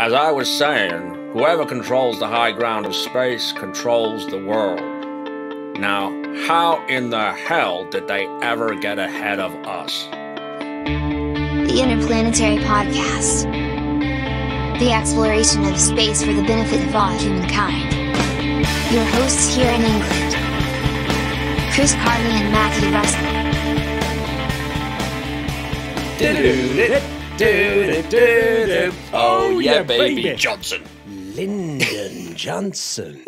As I was saying, whoever controls the high ground of space controls the world. Now, how in the hell did they ever get ahead of us? The Interplanetary Podcast. The exploration of space for the benefit of all humankind. Your hosts here in England, Chris Carney and Matthew Russell. Oh yeah, baby. Johnson. Lyndon Johnson.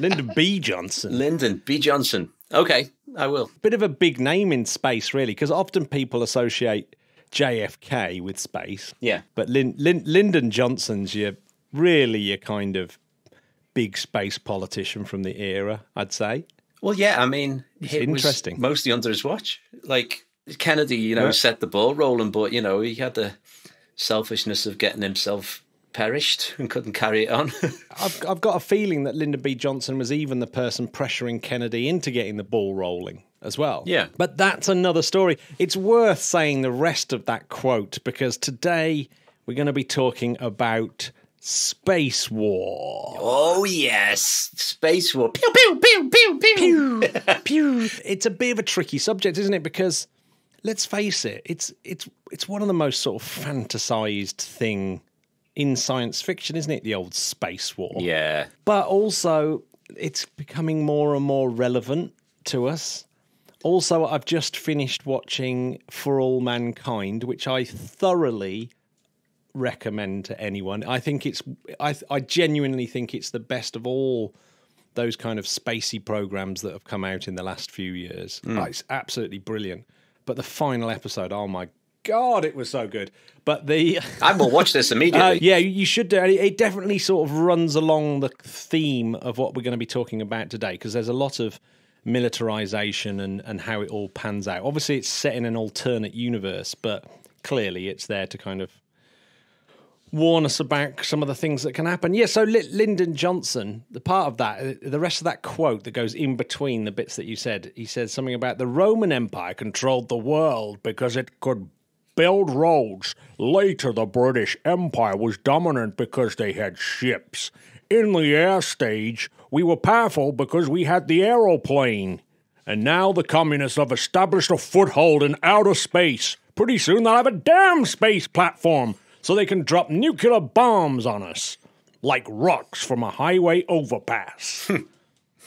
Lyndon B. Johnson. Lyndon B. Johnson. Okay, I will. Bit of a big name in space, really, because often people associate JFK with space. Yeah. But Lyndon Johnson's really your kind of big space politician from the era, I'd say. Well, yeah, I mean, it was mostly under his watch. Like, Kennedy, you know, set the ball rolling, but, you know, he had the selfishness of getting himself perished and couldn't carry it on. I've got a feeling that Lyndon B. Johnson was even the person pressuring Kennedy into getting the ball rolling as well. Yeah. But that's another story. It's worth saying the rest of that quote, because today we're going to be talking about space war. Oh, yes. Space war. Pew, pew, pew, pew, pew. Pew, pew. It's a bit of a tricky subject, isn't it? Because let's face it, it's one of the most sort of fantasized thing in science fiction, isn't it? The old space war. Yeah. But also, it's becoming more and more relevant to us. Also, I've just finished watching For All Mankind, which I thoroughly recommend to anyone. I think it's, I genuinely think it's the best of all those kind of spacey programs that have come out in the last few years. Mm. Like, it's absolutely brilliant. But the final episode, oh my God, it was so good. But the I will watch this immediately. Yeah, you should do. It definitely sort of runs along the theme of what we're going to be talking about today, because there's a lot of militarization and how it all pans out. Obviously, it's set in an alternate universe, but clearly it's there to kind of warn us about some of the things that can happen. Yeah, so Lyndon Johnson, the part of that, the rest of that quote that goes in between the bits that you said, he says something about the Roman Empire controlled the world because it could build roads. Later, the British Empire was dominant because they had ships. In the air stage, we were powerful because we had the aeroplane. And now the communists have established a foothold in outer space. Pretty soon they'll have a damn space platform, so they can drop nuclear bombs on us, like rocks from a highway overpass.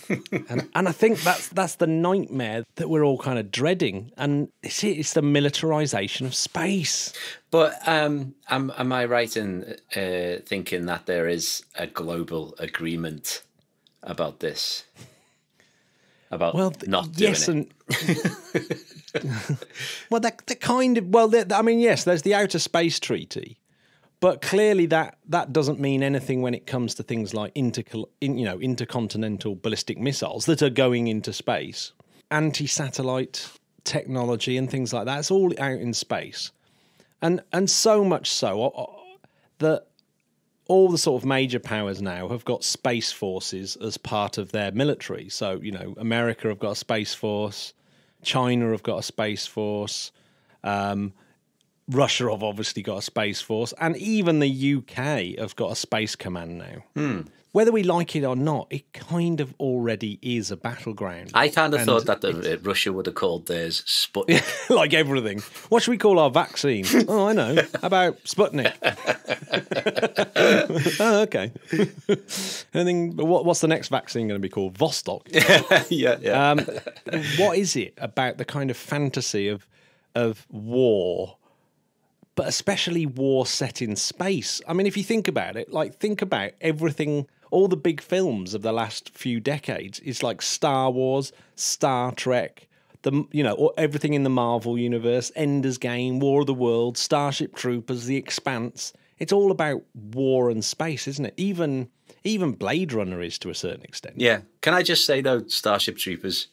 and I think that's the nightmare that we're all kind of dreading, and it's the militarization of space. But am I right in thinking that there is a global agreement about this? About not doing it? Well, the kind of, well, I mean, yes, there's the Outer Space Treaty, but clearly that doesn't mean anything when it comes to things like intercontinental ballistic missiles that are going into space, anti-satellite technology and things like that. It's all out in space, and so much so that all the sort of major powers now have got space forces as part of their military. So, you know, America have got a space force, China have got a space force, Russia have obviously got a space force, and even the UK have got a space command now. Mm. Whether we like it or not, it kind of already is a battleground. I kind of thought that Russia would have called theirs Sputnik. Like everything. What should we call our vaccine? Oh, I know. How about Sputnik? Oh, okay. Anything? What's the next vaccine going to be called? Vostok. Yeah, yeah. What is it about the kind of fantasy of war, but especially war set in space? I mean, if you think about it, like, think about everything, all the big films of the last few decades. It's like Star Wars, Star Trek, everything in the Marvel Universe, Ender's Game, War of the Worlds, Starship Troopers, The Expanse. It's all about war and space, isn't it? Even Blade Runner is, to a certain extent. Yeah. Can I just say, though, Starship Troopers,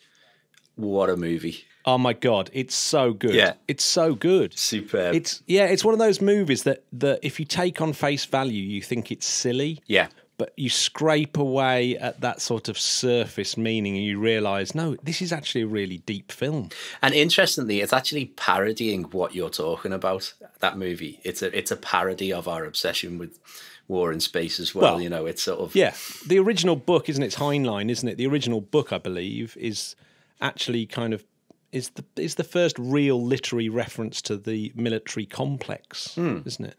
what a movie. Oh, my God, it's so good. Yeah. It's so good. Superb. It's one of those movies that if you take on face value, you think it's silly. Yeah. But you scrape away at that sort of surface meaning and you realise, no, this is actually a really deep film. And interestingly, it's actually parodying what you're talking about, that movie. It's a parody of our obsession with War in Space as well. You know, it's sort of... Yeah, the original book, isn't it? It's Heinlein, isn't it? The original book, I believe, is actually kind of... is the first real literary reference to the military complex, isn't it?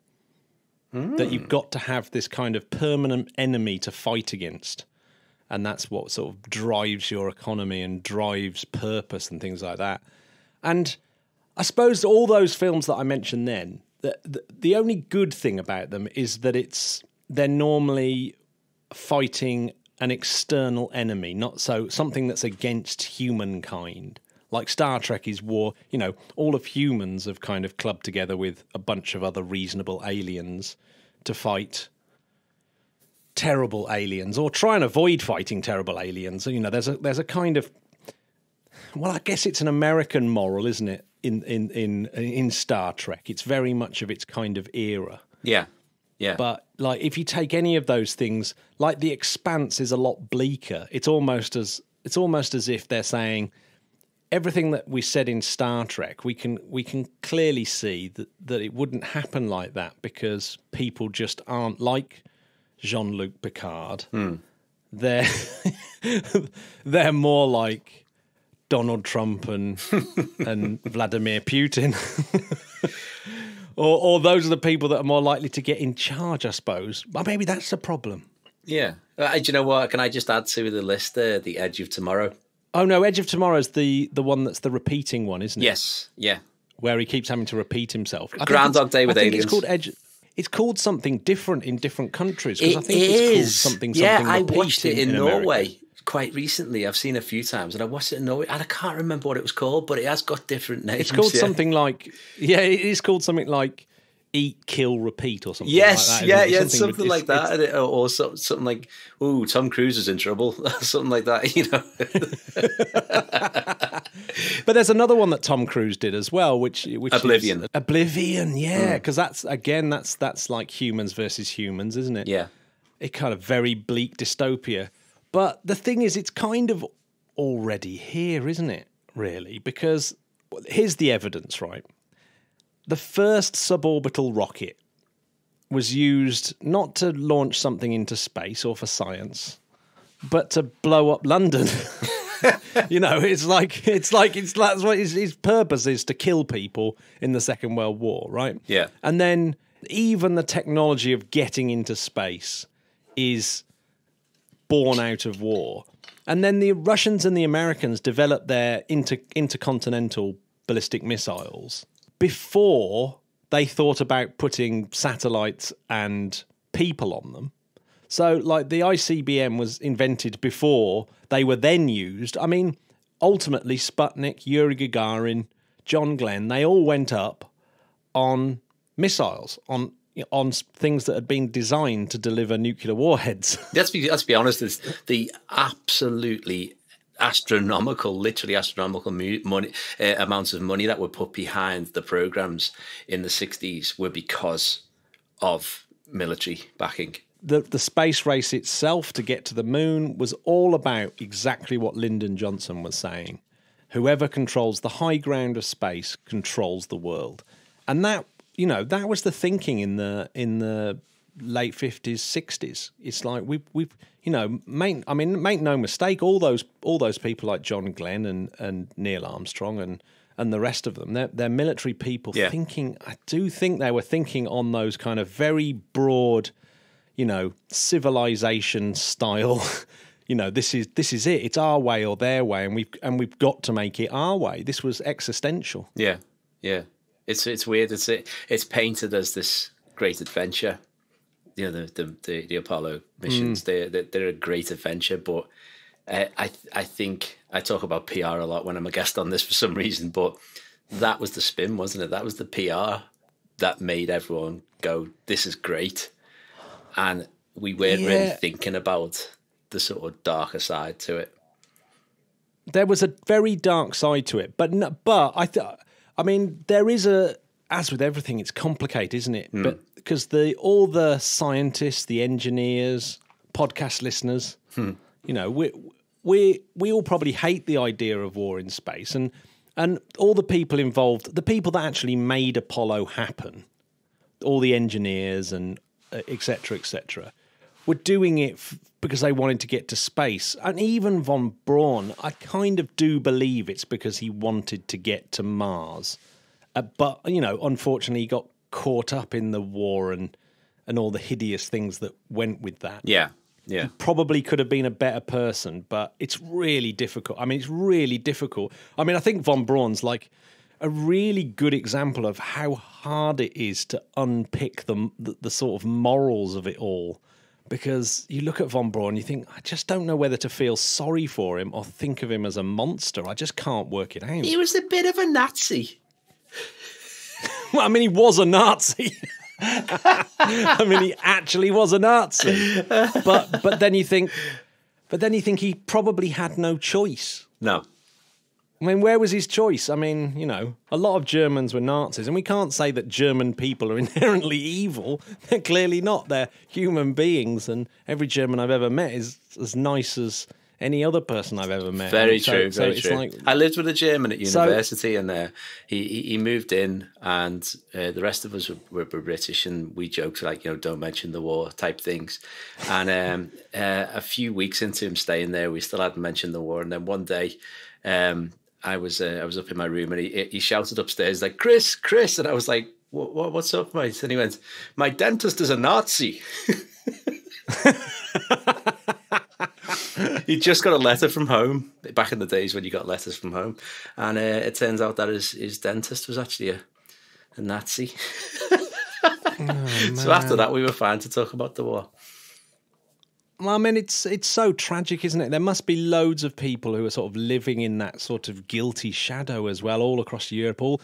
That you've got to have this kind of permanent enemy to fight against. And that's what sort of drives your economy and drives purpose and things like that. And I suppose all those films that I mentioned then, the only good thing about them is that they're normally fighting an external enemy, not something that's against humankind. Like Star Trek is war, you know, all of humans have kind of clubbed together with a bunch of other reasonable aliens to fight terrible aliens, or try and avoid fighting terrible aliens. You know, there's a kind of, well, I guess it's an American moral, isn't it? In Star Trek, it's very much of its kind of era. Yeah, yeah. But like, if you take any of those things, like The Expanse is a lot bleaker. It's almost as if they're saying, everything that we said in Star Trek, we can clearly see that it wouldn't happen like that, because people just aren't like Jean-Luc Picard. They're more like Donald Trump and Vladimir Putin. or those are the people that are more likely to get in charge, I suppose. But maybe that's the problem. Yeah. Do you know what? Can I just add to the list there, The Edge of Tomorrow? Oh, no, Edge of Tomorrow's the one that's the repeating one, isn't it? Yes, yeah. Where he keeps having to repeat himself. Groundhog Day with aliens. It's called Edge... It's called something different in different countries. Because I think it's called something. Yeah, I watched it in Norway quite recently. I've seen it a few times, and I watched it in Norway, and I can't remember what it was called, but it has got different names. It's called something like... Yeah, it is called something like Eat, Kill, Repeat or something like that. Yeah, something like that. Or something like, ooh, Tom Cruise is in trouble. Something like that, you know. But there's another one that Tom Cruise did as well, which Oblivion. Oblivion, yeah, because that's like humans versus humans, isn't it? Yeah. It kind of very bleak dystopia. But the thing is, it's kind of already here, isn't it, really? Because here's the evidence, right? The first suborbital rocket was used not to launch something into space or for science, but to blow up London. You know, that's what his purpose is, to kill people in the Second World War, right? Yeah. And then even the technology of getting into space is born out of war. And then the Russians and the Americans developed their intercontinental ballistic missiles before they thought about putting satellites and people on them. So, like, the ICBM was invented before they were then used. I mean, ultimately, Sputnik, Yuri Gagarin, John Glenn, they all went up on missiles, on things that had been designed to deliver nuclear warheads. Let's be honest, it's the absolutely... literally astronomical money, amounts of money that were put behind the programs in the 60s were because of military backing. The space race itself to get to the moon was all about exactly what Lyndon Johnson was saying. Whoever controls the high ground of space controls the world. And that, you know, that was the thinking in the late 50s, 60s. It's like we've you know, make no mistake, all those people like John Glenn and Neil Armstrong and the rest of them, they're military people thinking. I do think they were thinking on those kind of very broad, you know, civilization style. You know, this is it. It's our way or their way, and we've got to make it our way. This was existential. Yeah, yeah. It's weird. It's painted as this great adventure. You know, the Apollo missions, they're a great adventure, but I think I talk about PR a lot when I'm a guest on this for some reason, but that was the spin, wasn't it? That was the PR that made everyone go, this is great. And we weren't really thinking about the sort of darker side to it. There was a very dark side to it, but I mean, there is a... As with everything, it's complicated, isn't it? But because all the scientists, the engineers, podcast listeners, you know, we all probably hate the idea of war in space, and all the people involved, the people that actually made Apollo happen, all the engineers and et cetera, were doing it because they wanted to get to space. And even von Braun, I kind of do believe it's because he wanted to get to Mars. But, you know, unfortunately, he got caught up in the war and all the hideous things that went with that. Yeah. Yeah. He probably could have been a better person, but it's really difficult. I mean, it's really difficult. I mean, I think von Braun's like a really good example of how hard it is to unpick the sort of morals of it all. Because you look at von Braun, you think, I just don't know whether to feel sorry for him or think of him as a monster. I just can't work it out. He was a bit of a Nazi. Well, I mean, he was a Nazi. I mean, he actually was a Nazi. But then you think he probably had no choice. No. I mean, where was his choice? I mean, you know, a lot of Germans were Nazis, and we can't say that German people are inherently evil. They're clearly not. They're human beings, and every German I've ever met is as nice as any other person I've ever met. Very true. Like, I lived with a German at university, and he moved in, and the rest of us were British, and we joked, like, you know, don't mention the war type things. And a few weeks into him staying there, we still hadn't mentioned the war. And then one day... I was up in my room, and he shouted upstairs, like, "Chris, Chris!" And I was like, "What's up, mate?" And he went, "My dentist is a Nazi." He just got a letter from home, back in the days when you got letters from home, and it turns out that his dentist was actually a Nazi. Oh, so after that, we were fine to talk about the war. I mean, it's so tragic, isn't it? There must be loads of people who are sort of living in that sort of guilty shadow as well, all across Europe, all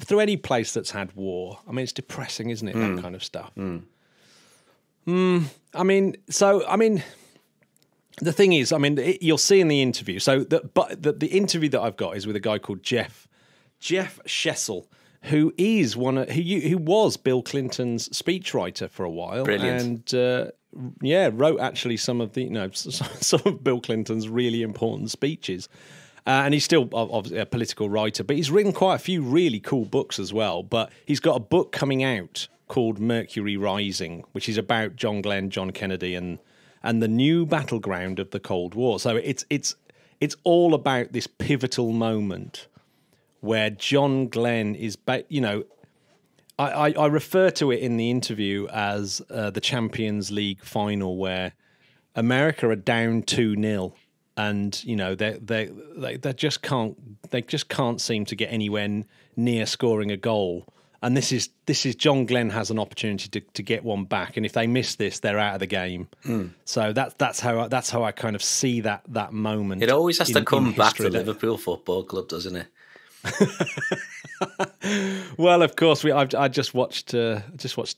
through any place that's had war. I mean, it's depressing, isn't it? Mm. That kind of stuff. Mm. I mean, so I mean, the thing is, I mean, you'll see in the interview. So, the interview that I've got is with a guy called Jeff Shesol, who is who was Bill Clinton's speechwriter for a while. Brilliant. And yeah, wrote actually some of the, you know, some of Bill Clinton's really important speeches, and he's still obviously a political writer, but he's written quite a few really cool books as well. But he's got a book coming out called Mercury Rising, which is about John Glenn, John Kennedy, and the new battleground of the Cold War. So it's all about this pivotal moment where John Glenn is, you know. I refer to it in the interview as the Champions League final, where America are down 2-0, and you know they just can't seem to get anywhere near scoring a goal. And this is John Glenn has an opportunity to get one back, and if they miss this, they're out of the game. Mm. So that's how I kind of see that moment. It always has to come back to Liverpool Football Club, doesn't it? Well, of course, I just watched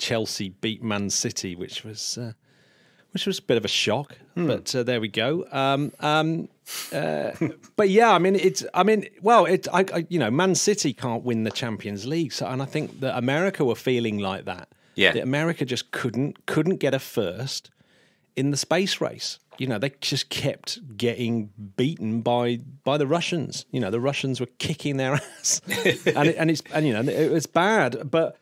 Chelsea beat Man City, which was a bit of a shock. Hmm. But there we go. But yeah, I mean, you know, Man City can't win the Champions League, so, and I think that America were feeling like that. Yeah, that America just couldn't get a first in the space race. You know, they just kept getting beaten by the Russians. You know, the Russians were kicking their ass, and you know, it was bad. But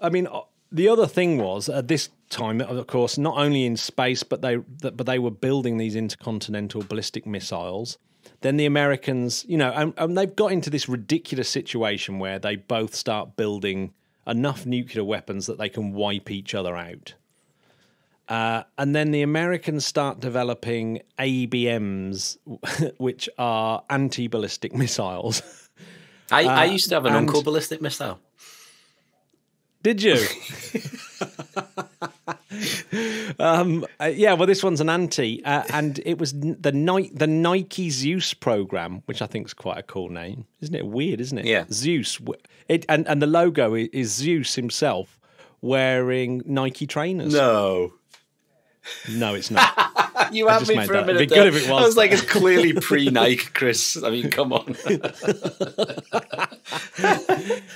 I mean, the other thing was at this time, of course, not only in space, but they were building these intercontinental ballistic missiles. Then the Americans, you know, and they've got into this ridiculous situation where they both start building enough nuclear weapons that they can wipe each other out. And then the Americans start developing ABMs, which are anti-ballistic missiles. I used to have an uncle ballistic missile. Did you? Yeah, well, this one's an anti, and it was the Nike Zeus program, which I think is quite a cool name. Isn't it weird, isn't it? Yeah. Zeus. And the logo is Zeus himself wearing Nike trainers. No. No, it's not. You had me for a minute. It'd be good if it was. I was like, it's clearly pre-Nike, Chris. I mean, come on.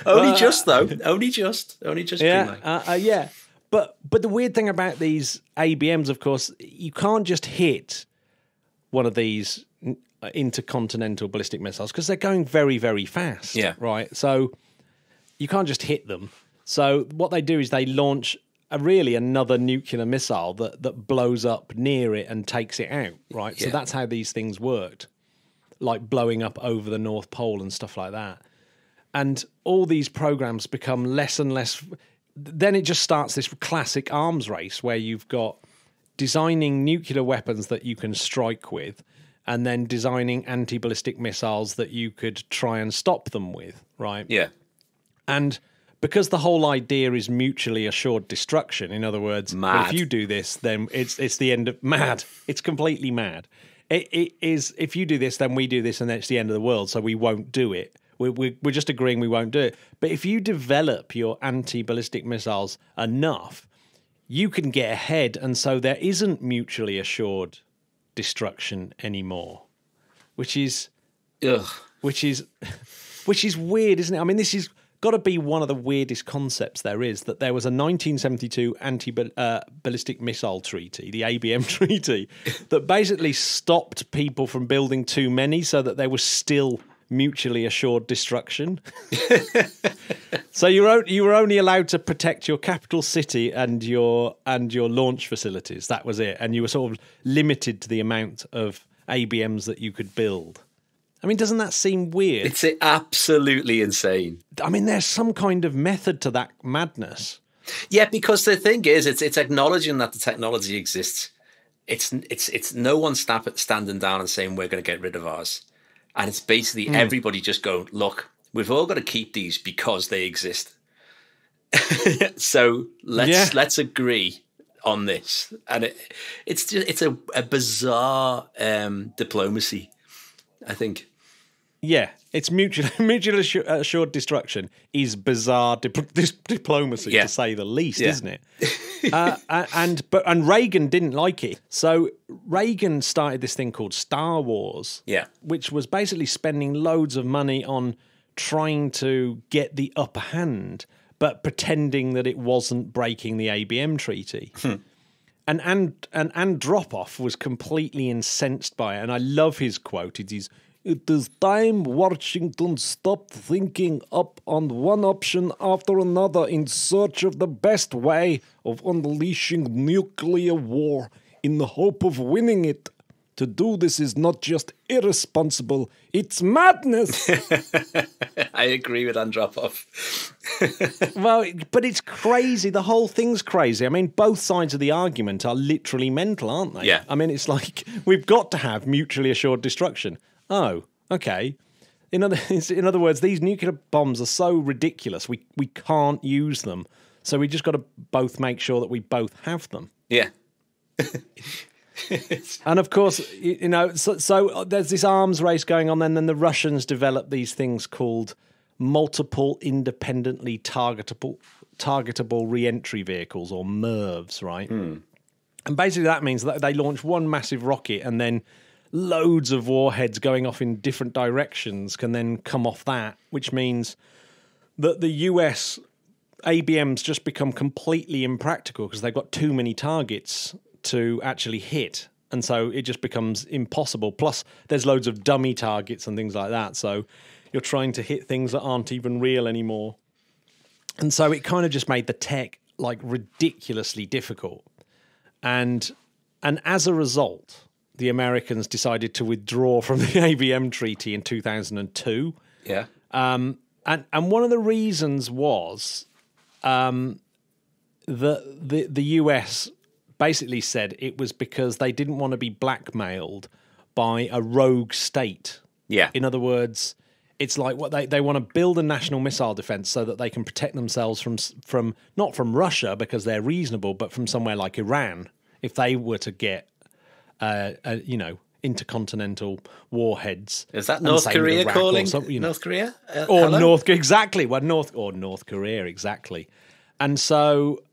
Only just. Yeah, pre-Nike. Yeah. But the weird thing about these ABMs, of course, you can't just hit one of these intercontinental ballistic missiles because they're going very, very fast. Yeah. Right. So you can't just hit them. So what they do is they launch really another nuclear missile that blows up near it and takes it out, right? Yeah. So that's how these things worked, like blowing up over the North Pole and stuff like that. And all these programs become less and less. Then it just starts this classic arms race where you've got designing nuclear weapons that you can strike with, and then designing anti-ballistic missiles that you could try and stop them with, right? Yeah. And because the whole idea is mutually assured destruction, in other words, well, if you do this, then it's the end of... Mad. It's completely mad. It is, if you do this, then we do this, and then it's the end of the world, so we won't do it. We're just agreeing we won't do it. But if you develop your anti-ballistic missiles enough, you can get ahead, and so there isn't mutually assured destruction anymore, which is ugh. Which is weird, isn't it? I mean, this has got to be one of the weirdest concepts there is, that there was a 1972 anti-ballistic missile treaty, the ABM treaty, that basically stopped people from building too many so that there was still mutually assured destruction. So you were only allowed to protect your capital city and your launch facilities. That was it. And you were sort of limited to the amount of ABMs that you could build. I mean, doesn't that seem weird? It's absolutely insane. I mean, there's some kind of method to that madness. Yeah, because the thing is, it's acknowledging that the technology exists. It's no one standing down and saying we're going to get rid of ours. And it's basically everybody just going, look, we've all got to keep these because they exist. So let's agree on this. And it's just, it's a bizarre diplomacy, I think. Yeah, it's mutual assured destruction is bizarre diplomacy, to say the least, isn't it? And Reagan didn't like it, so Reagan started this thing called Star Wars, which was basically spending loads of money on trying to get the upper hand, but pretending that it wasn't breaking the ABM treaty. And Dropoff was completely incensed by it, and I love his quote. It is time Washington stopped thinking up on one option after another in search of the best way of unleashing nuclear war in the hope of winning it. To do this is not just irresponsible, it's madness. I agree with Andropov. Well, but it's crazy. The whole thing's crazy. I mean, both sides of the argument are literally mental, aren't they? Yeah. I mean, it's like we've got to have mutually assured destruction. Oh, okay. In other words, these nuclear bombs are so ridiculous, we can't use them. So we just got to both make sure that we both have them. Yeah. And of course, you know, so there's this arms race going on, and then the Russians develop these things called multiple independently targetable re-entry vehicles, or MIRVs, right? And basically that means that they launch one massive rocket, and then loads of warheads going off in different directions can then come off that, which means that the US ABMs just become completely impractical because they've got too many targets to actually hit. And so it just becomes impossible. Plus, there's loads of dummy targets and things like that. So you're trying to hit things that aren't even real anymore. And so it kind of just made the tech like ridiculously difficult. And as a result, the Americans decided to withdraw from the ABM treaty in 2002. Yeah. And one of the reasons was that the US basically said it was because they didn't want to be blackmailed by a rogue state. Yeah. In other words, it's like what they want to build a national missile defense so that they can protect themselves from not from Russia, because they're reasonable, but from somewhere like Iran, if they were to get you know, intercontinental warheads. Is that North Korea calling? You know, North Korea? Or hello? North, exactly. Well, North Korea, exactly. And so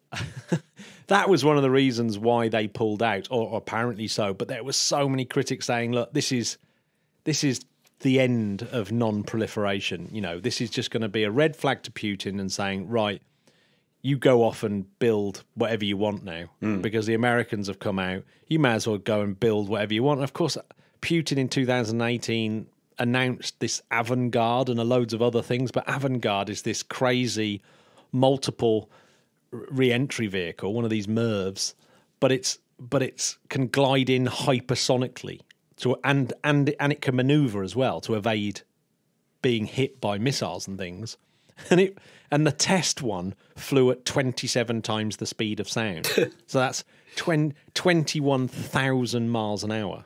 that was one of the reasons why they pulled out, or apparently so. But there were so many critics saying, look, this is the end of non-proliferation. You know, this is just going to be a red flag to Putin and saying, right, you go off and build whatever you want now because the Americans have come out. You may as well go and build whatever you want. And of course, Putin in 2018 announced this Avangard and loads of other things, but Avangard is this crazy multiple re-entry vehicle, one of these MIRVs, but it can glide in hypersonically to and it can maneuver as well to evade being hit by missiles and things. And the test one flew at 27 times the speed of sound. So that's 21,000 miles an hour.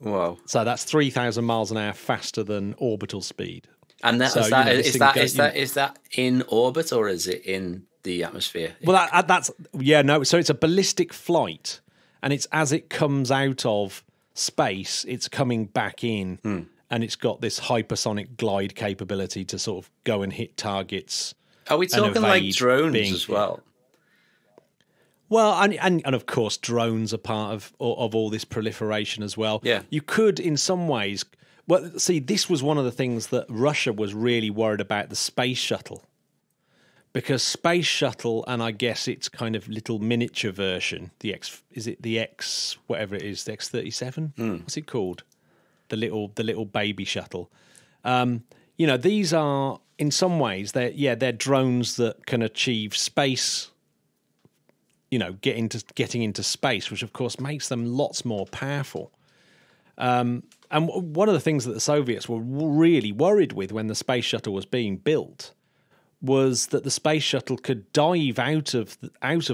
Wow. So that's 3,000 miles an hour faster than orbital speed. And that, so, is that in orbit or is it in the atmosphere? Well, that's, yeah, no. So it's a ballistic flight, and it's as it comes out of space, it's coming back in. Hmm. And it's got this hypersonic glide capability to sort of go and hit targets. Are we talking like drones as well? Well, and of course, drones are part of all this proliferation as well. Yeah. You could, in some ways... Well, see, this was one of the things that Russia was really worried about, the space shuttle. Because space shuttle, and I guess it's kind of little miniature version, the X... Is it the X... Whatever it is, the X-37? Mm. What's it called? The little baby shuttle. You know, these are, in some ways, they're drones that can achieve space, you know, getting into space, which of course makes them lots more powerful. And one of the things that the Soviets were really worried with when the space shuttle was being built was that the space shuttle could dive out of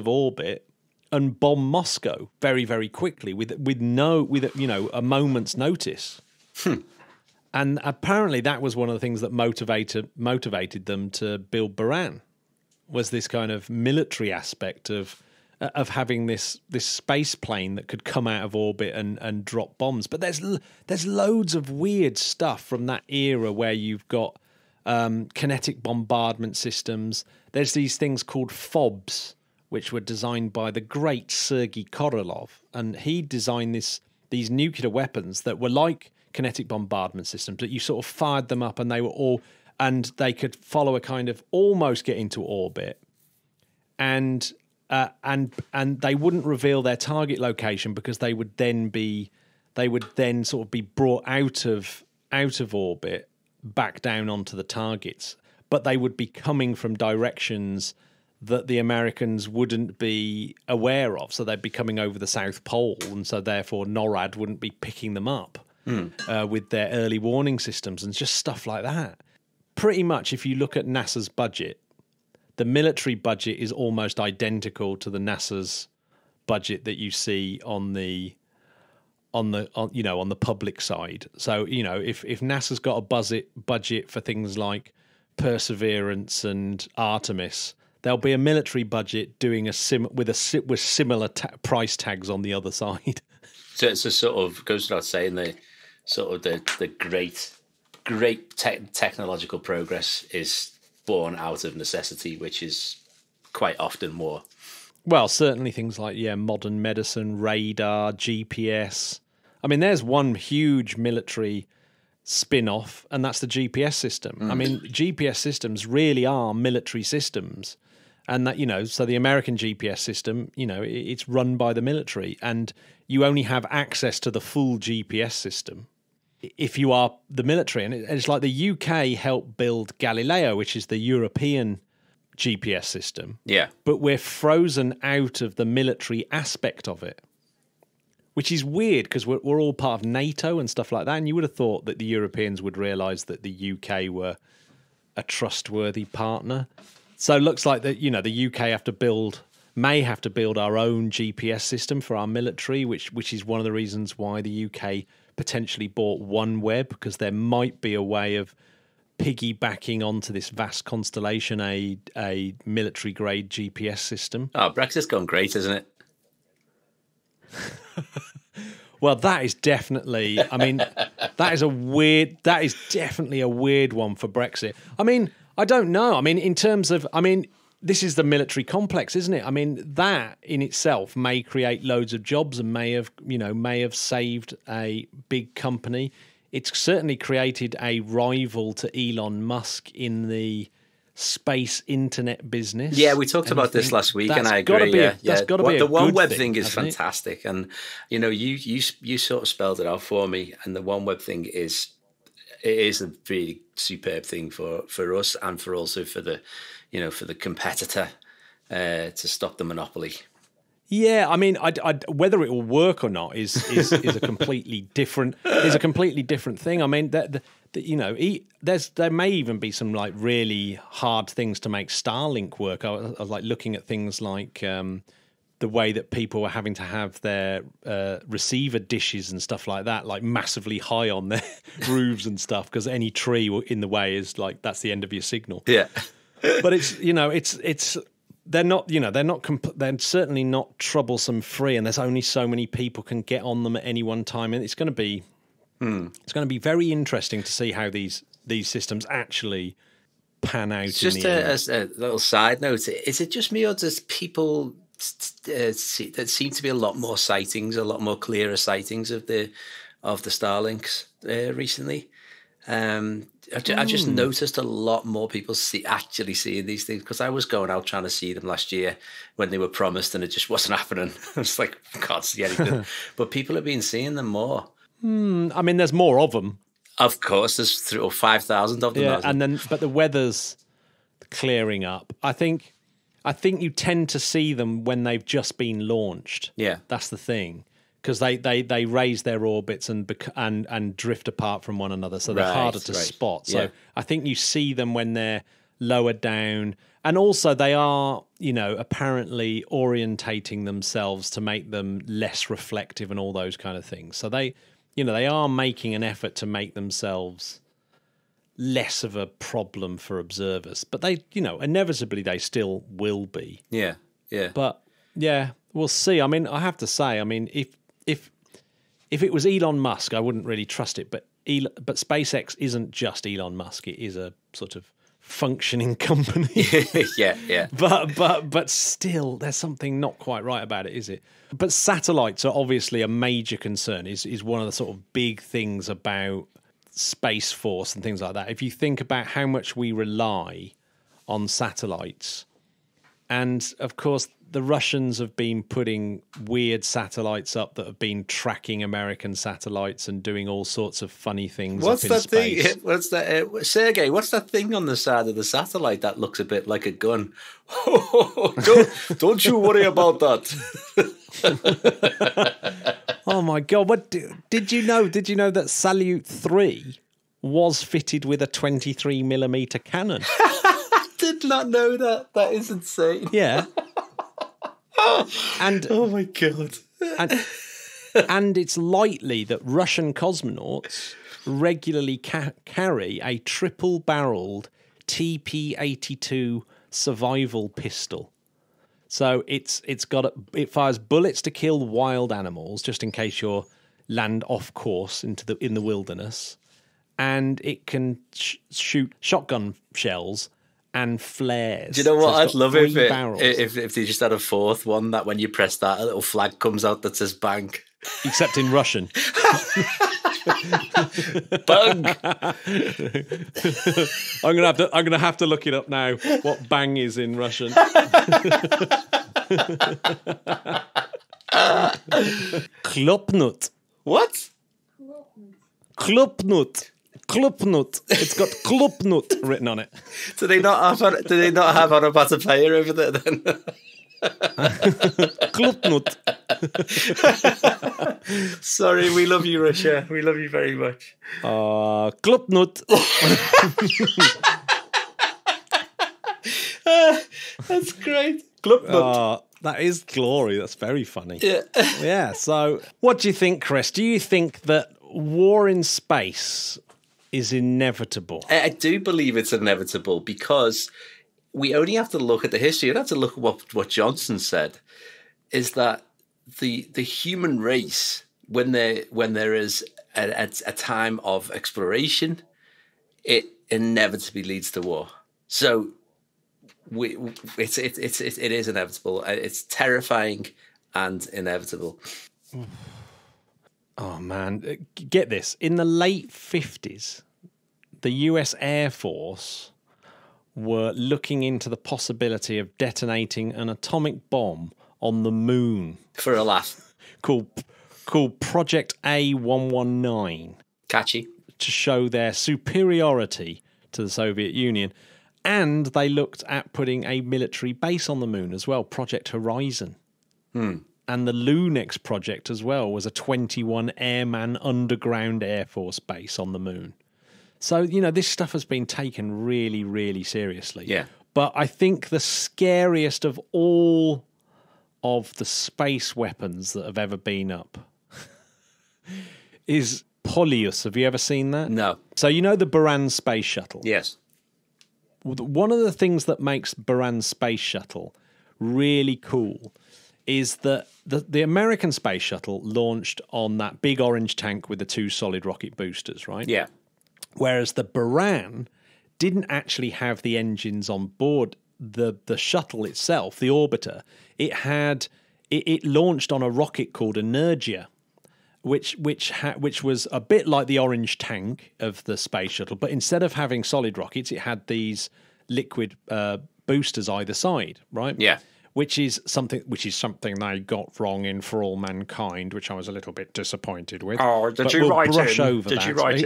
orbit and bomb Moscow very, very quickly with you know, a moment's notice. Hmm. And apparently that was one of the things that motivated them to build Buran, was this kind of military aspect of having this space plane that could come out of orbit and drop bombs. But there's loads of weird stuff from that era where you've got kinetic bombardment systems. There's these things called FOBs, which were designed by the great Sergei Korolev. And he designed these nuclear weapons that were like kinetic bombardment systems, that you sort of fired them up and they were all... And they could follow a kind of almost get into orbit. And they wouldn't reveal their target location because they would then sort of be brought out of orbit back down onto the targets. But they would be coming from directions that the Americans wouldn't be aware of. So they'd be coming over the South Pole, and so therefore NORAD wouldn't be picking them up with their early warning systems and just stuff like that. Pretty much, if you look at NASA's budget, the military budget is almost identical to the NASA's budget that you see on the public side. So, you know, if NASA's got a budget for things like Perseverance and Artemis, there'll be a military budget doing with similar price tags on the other side. So it's a sort of goes without saying, the sort of the great technological progress is born out of necessity, which is quite often war. Well, certainly things like modern medicine, radar, GPS. I mean, there's one huge military spin-off, and that's the GPS system. Mm. I mean, GPS systems really are military systems. And that, you know, so the American GPS system, you know, it's run by the military, and you only have access to the full GPS system if you are the military. And it's like the UK helped build Galileo, which is the European GPS system. Yeah. But we're frozen out of the military aspect of it, which is weird because we're all part of NATO and stuff like that. And you would have thought that the Europeans would realise that the UK were a trustworthy partner. So it looks like that, you know, the UK may have to build our own GPS system for our military, which is one of the reasons why the UK potentially bought OneWeb, because there might be a way of piggybacking onto this vast constellation a military grade GPS system. Oh, Brexit's gone great, isn't it? Well, that is definitely, I mean, that is definitely a weird one for Brexit. I mean, I don't know. I mean, in terms of, I mean, this is the military complex, isn't it? I mean, that in itself may create loads of jobs and may have saved a big company. It's certainly created a rival to Elon Musk in the space internet business. Yeah, we talked about this last week, and I agree. That's got to be the OneWeb thing is fantastic, and you know, you sort of spelled it out for me. And the OneWeb thing is a really superb thing for us, and for also for the competitor to stop the monopoly. Yeah, I mean, whether it will work or not is a completely different thing. I mean, you know, there may even be some like really hard things to make Starlink work. I was like looking at things like the way that people were having to have their receiver dishes and stuff like that, like massively high on their roofs and stuff, because any tree in the way is like that's the end of your signal. Yeah, but it's, you know, it's. They're not, you know, they're certainly not troublesome free, and there's only so many people can get on them at any one time, and it's going to be, it's going to be very interesting to see how these systems actually pan out. Just a little side note: is it just me, or does people there seem to be a lot more sightings, a lot more clearer sightings of the Starlinks recently? I just noticed a lot more people actually seeing these things, because I was going out trying to see them last year when they were promised, and it just wasn't happening. I was like, I can't see anything. But people have been seeing them more. I mean, there's more of them. Of course, there's 3,000 or 5,000 of them. Yeah, and then but the weather's clearing up. I think you tend to see them when they've just been launched. Yeah, that's the thing. Because they raise their orbits and drift apart from one another, so they're harder to spot. So yeah. I think you see them when they're lower down, and also they are, you know, apparently orientating themselves to make them less reflective and all those kind of things. So they, you know, they are making an effort to make themselves less of a problem for observers. But they, you know, inevitably they still will be. Yeah, yeah. But yeah, we'll see. I mean, I have to say, I mean, if it was Elon Musk, I wouldn't really trust it. But SpaceX isn't just Elon Musk; it is a sort of functioning company. Yeah, yeah. But still, there's something not quite right about it, is it? But satellites are obviously a major concern. Is one of the sort of big things about Space Force and things like that. If you think about how much we rely on satellites, and of course, the Russians have been putting weird satellites up that have been tracking American satellites and doing all sorts of funny things. What's up in that space thing? What's that, Sergey? What's that thing on the side of the satellite that looks a bit like a gun? Don't you worry about that. Oh my God! What did you know? Did you know that Salyut 3 was fitted with a 23mm cannon? I did not know that. That is insane. Yeah. And oh my God. And it's likely that Russian cosmonauts regularly carry a triple-barreled TP-82 survival pistol. So it fires bullets to kill wild animals, just in case you land off course in the wilderness, and it can shoot shotgun shells and flares. Do you know what? So I'd love if they just had a fourth one that when you press that, a little flag comes out that says bank. Except in Russian. Bang. I'm gonna have to look it up now. What bang is in Russian? Klopnut. What? Klopnut. Klopnut. It's got Klopnut written on it. Do they not have on a batter player over there then? Klopnut. Sorry, we love you, Russia. We love you very much. Klopnut. That's great. Klopnut. That is glory. That's very funny. Yeah. Yeah. So, what do you think, Chris? Do you think that war in space is inevitable? I do believe it's inevitable, because we only have to look at the history. You don't have to look at what Johnson said, is that the human race, when there is a time of exploration, it inevitably leads to war. So it is inevitable. It's terrifying and inevitable. Oh, man. Get this. In the late 50s, the US Air Force were looking into the possibility of detonating an atomic bomb on the moon. For a laugh. Called Project A119. Catchy. To show their superiority to the Soviet Union. And they looked at putting a military base on the moon as well, Project Horizon. Hmm. And the Lunex project as well was a 21 airman underground air force base on the moon. So, you know, this stuff has been taken really, really seriously. Yeah. But I think the scariest of all of the space weapons that have ever been up is Polyus. Have you ever seen that? No. So you know the Buran space shuttle? Yes. One of the things that makes Buran space shuttle really cool is that the American space shuttle launched on that big orange tank with the two solid rocket boosters, right? Yeah. Whereas the Buran didn't actually have the engines on board the shuttle itself, the orbiter. It launched on a rocket called Energia, which was a bit like the orange tank of the space shuttle, but instead of having solid rockets, it had these liquid boosters either side, right? Yeah. Which is something they got wrong in For All Mankind, which I was a little bit disappointed with. Oh, did you write in?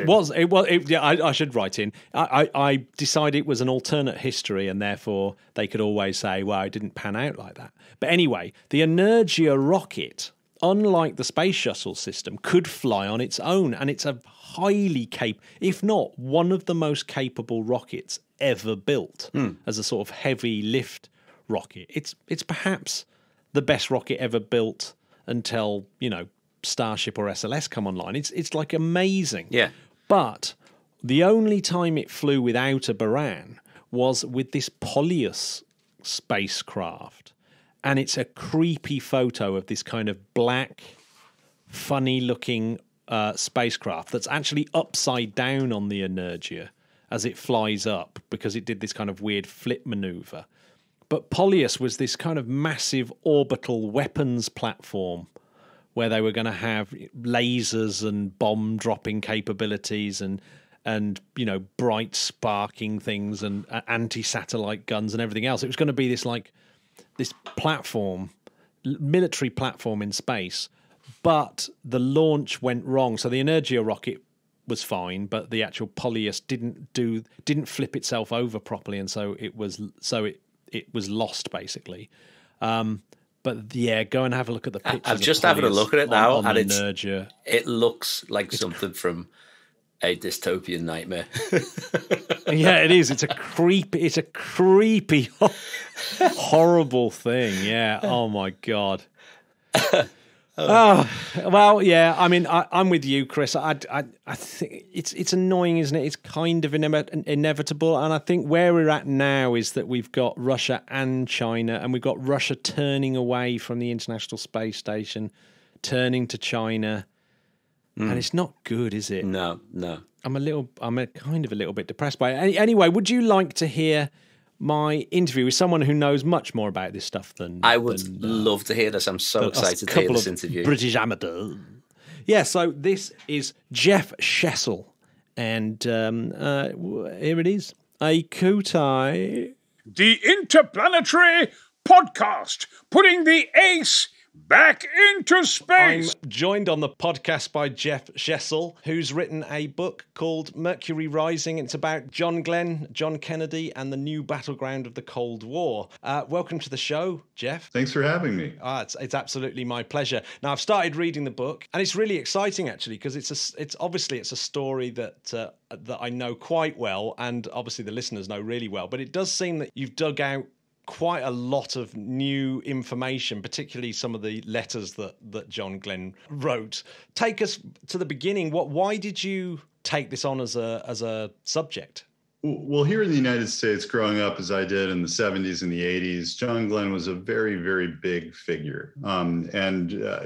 I should write in. I decided it was an alternate history, and therefore they could always say, well, it didn't pan out like that. But anyway, the Energia rocket, unlike the space shuttle system, could fly on its own, and it's a highly capable, if not one of the most capable rockets ever built as a sort of heavy lift rocket. It's perhaps the best rocket ever built until, you know, Starship or SLS come online. It's like amazing. Yeah. But the only time it flew without a Buran was with this Polyus spacecraft. And it's a creepy photo of this kind of black, funny-looking spacecraft that's actually upside down on the Energia as it flies up, because it did this kind of weird flip manoeuvre. But Polyus was this kind of massive orbital weapons platform where they were going to have lasers and bomb dropping capabilities and you know, bright sparking things and anti-satellite guns and everything else. It was going to be this like this platform, military platform in space. But the launch went wrong. So the Energia rocket was fine, but the actual Polyus didn't flip itself over properly, and so it was lost, basically. But yeah, go and have a look at the pictures. I'm just having a look at it now, and it looks like something from a dystopian nightmare. Yeah, it is. It's a creepy, horrible thing. Yeah. Oh my God. Oh well, yeah. I mean, I'm with you, Chris. I think it's annoying, isn't it? It's kind of inevitable, and I think where we're at now is that we've got Russia and China, and we've got Russia turning away from the International Space Station, turning to China, and it's not good, is it? No, no. I'm kind of a little bit depressed by it. Anyway, would you like to hear my interview with someone who knows much more about this stuff than I would love to hear this. I'm so excited to hear this interview. British amateur. Yeah, so this is Jeff Shesol, and here it is. A Kutai. The Interplanetary Podcast, putting the ace back into space. I'm joined on the podcast by Jeff Shesol, who's written a book called Mercury Rising. It's about John Glenn, John Kennedy, and the new battleground of the Cold War. Welcome to the show, Jeff. Thanks for having me. It's absolutely my pleasure. Now, I've started reading the book, and it's really exciting, actually, because it's obviously a story that that I know quite well, and obviously the listeners know really well. But it does seem that you've dug out quite a lot of new information, particularly some of the letters that John Glenn wrote. Take us to the beginning. Why did you take this on as a subject? Well, here in the United States, growing up as I did in the 70s and the 80s, John Glenn was a very, very big figure. And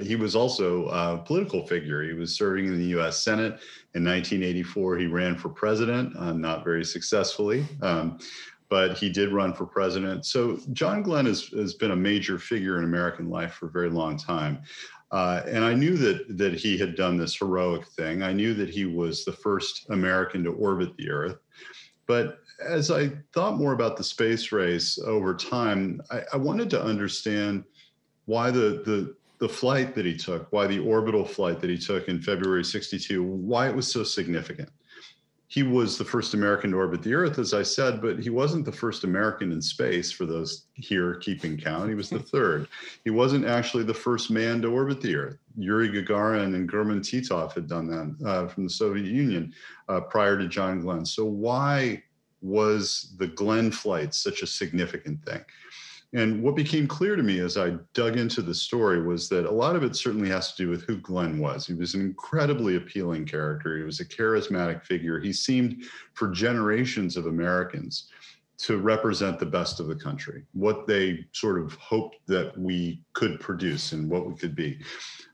he was also a political figure. He was serving in the U.S. Senate. In 1984, he ran for president, not very successfully. But he did run for president. So John Glenn has been a major figure in American life for a very long time. And I knew that he had done this heroic thing. I knew that he was the first American to orbit the Earth. But as I thought more about the space race over time, I wanted to understand why the flight that he took, why the orbital flight that he took in February '62, why it was so significant. he was the first American to orbit the Earth, as I said, but he wasn't the first American in space, for those here keeping count. He was the third. He wasn't actually the first man to orbit the Earth. Yuri Gagarin and German Titov had done that from the Soviet Union prior to John Glenn. So why was the Glenn flight such a significant thing? And what became clear to me as I dug into the story was that a lot of it certainly has to do with who Glenn was. He was an incredibly appealing character. He was a charismatic figure. He seemed, for generations of Americans, to represent the best of the country, what they sort of hoped that we could produce and what we could be.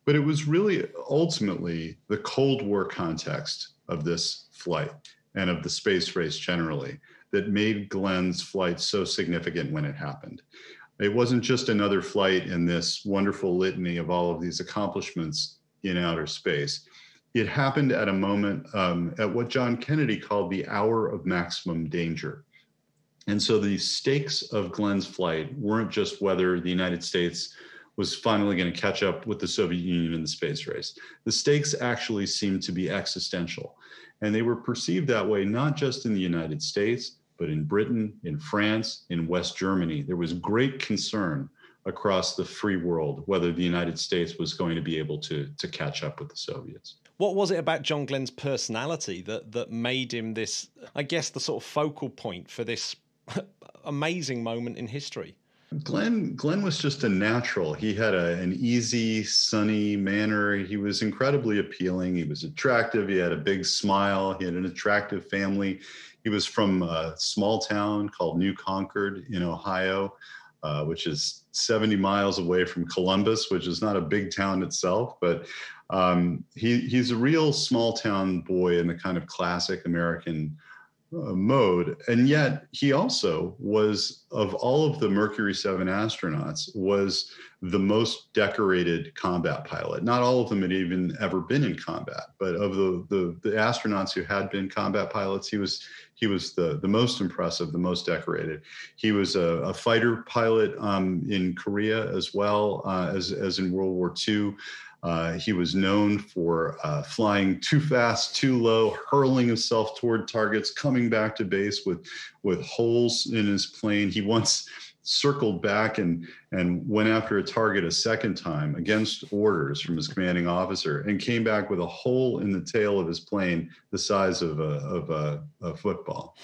But it was really ultimately the Cold War context of this flight and of the space race generally that made Glenn's flight so significant when it happened. It wasn't just another flight in this wonderful litany of all of these accomplishments in outer space. It happened at a moment at what John Kennedy called the hour of maximum danger. And so the stakes of Glenn's flight weren't just whether the United States was finally going to catch up with the Soviet Union in the space race. The stakes actually seemed to be existential. And they were perceived that way, not just in the United States, but in Britain, in France, in West Germany. There was great concern across the free world whether the United States was going to be able to catch up with the Soviets. What was it about John Glenn's personality that made him this, I guess, the sort of focal point for this amazing moment in history? Glenn was just a natural. He had an easy, sunny manner. He was incredibly appealing. He was attractive. He had a big smile. He had an attractive family. He was from a small town called New Concord in Ohio, which is 70 miles away from Columbus, which is not a big town itself, but he's a real small town boy in the kind of classic American mode. And yet he also was, of all of the Mercury 7 astronauts, was the most decorated combat pilot. Not all of them had even ever been in combat, but of the astronauts who had been combat pilots, he was the most impressive, the most decorated. He was a fighter pilot in Korea as well as in World War II. He was known for flying too fast, too low, hurling himself toward targets, coming back to base with holes in his plane. He once circled back and went after a target a second time against orders from his commanding officer and came back with a hole in the tail of his plane the size of a football.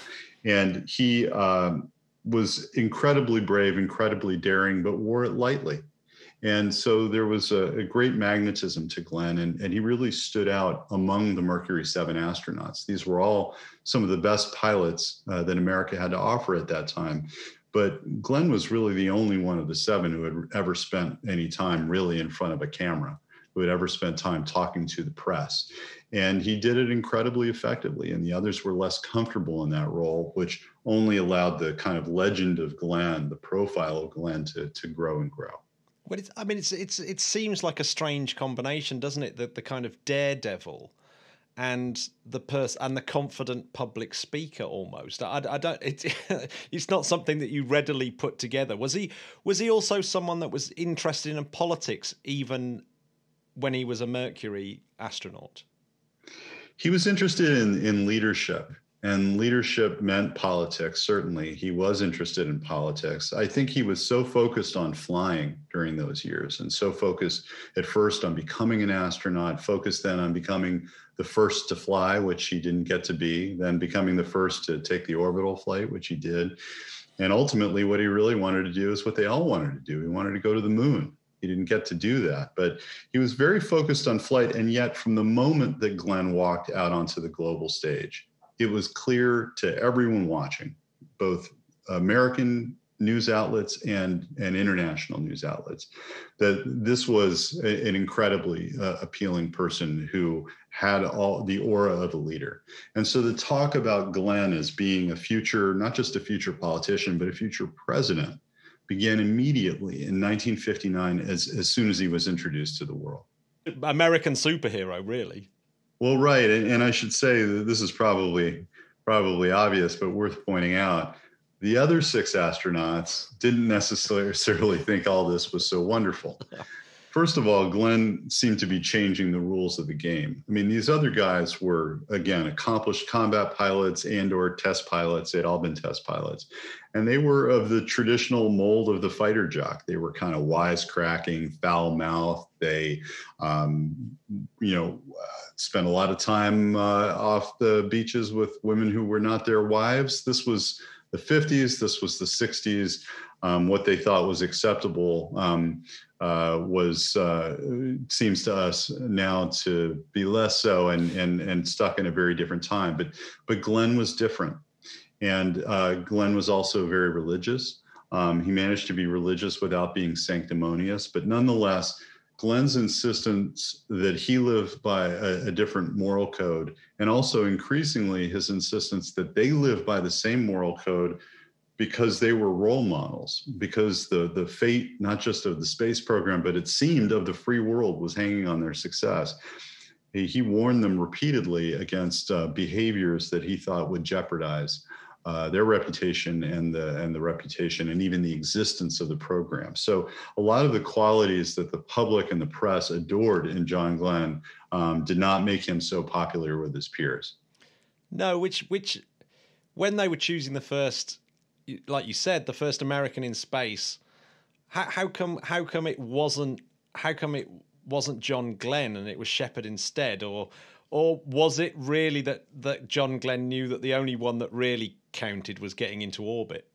And he was incredibly brave, incredibly daring, but wore it lightly. And so there was a great magnetism to Glenn, and he really stood out among the Mercury 7 astronauts. These were all some of the best pilots that America had to offer at that time. But Glenn was really the only one of the seven who had ever spent any time really in front of a camera, who had ever spent time talking to the press. And he did it incredibly effectively, and the others were less comfortable in that role, which only allowed the kind of legend of Glenn, the profile of Glenn, to grow and grow. Well, it seems like a strange combination, doesn't it? The kind of daredevil and the confident public speaker, almost. It's not something that you readily put together. Was he also someone that was interested in politics, even when he was a Mercury astronaut? He was interested in leadership. And leadership meant politics, certainly. He was interested in politics. I think he was so focused on flying during those years and so focused at first on becoming an astronaut, focused then on becoming the first to fly, which he didn't get to be, then becoming the first to take the orbital flight, which he did. And ultimately, what he really wanted to do is what they all wanted to do. He wanted to go to the moon. He didn't get to do that, but he was very focused on flight. And yet, from the moment that Glenn walked out onto the global stage, it was clear to everyone watching, both American news outlets and international news outlets, that this was an incredibly appealing person who had all the aura of a leader. And so the talk about Glenn as being a future, not just a future politician, but a future president, began immediately in 1959 as soon as he was introduced to the world. American superhero, really. Well, right, and I should say that this is probably obvious, but worth pointing out, the other six astronauts didn't necessarily think all this was so wonderful. First of all, Glenn seemed to be changing the rules of the game. I mean, these other guys were, again, accomplished combat pilots and or test pilots. They'd all been test pilots. And they were of the traditional mold of the fighter jock. They were kind of wisecracking, foul-mouthed. They, spent a lot of time off the beaches with women who were not their wives. This was the 50s. This was the 60s. What they thought was acceptable seems to us now to be less so, and stuck in a very different time. But Glenn was different, and Glenn was also very religious. He managed to be religious without being sanctimonious, but nonetheless, Glenn's insistence that he lived by a different moral code, and also increasingly his insistence that they live by the same moral code, because they were role models, because the fate, not just of the space program, but it seemed of the free world, was hanging on their success. He warned them repeatedly against behaviors that he thought would jeopardize their reputation and the reputation and even the existence of the program. So a lot of the qualities that the public and the press adored in John Glenn did not make him so popular with his peers. No, which when they were choosing the first, like you said, the first American in space, how come it wasn't John Glenn and it was Shepard instead, or was it really that John Glenn knew that the only one that really counted was getting into orbit?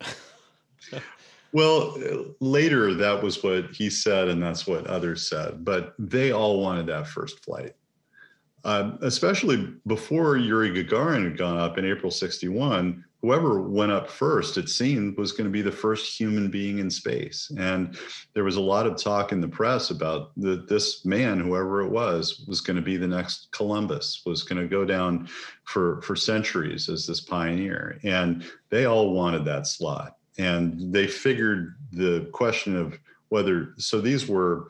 Well, later that was what he said, and that's what others said, but they all wanted that first flight. Especially before Yuri Gagarin had gone up in April 61, whoever went up first, it seemed, was going to be the first human being in space. And there was a lot of talk in the press about that this man, whoever it was going to be the next Columbus, was going to go down for centuries as this pioneer. And they all wanted that slot. And they figured the question of whether, so these were,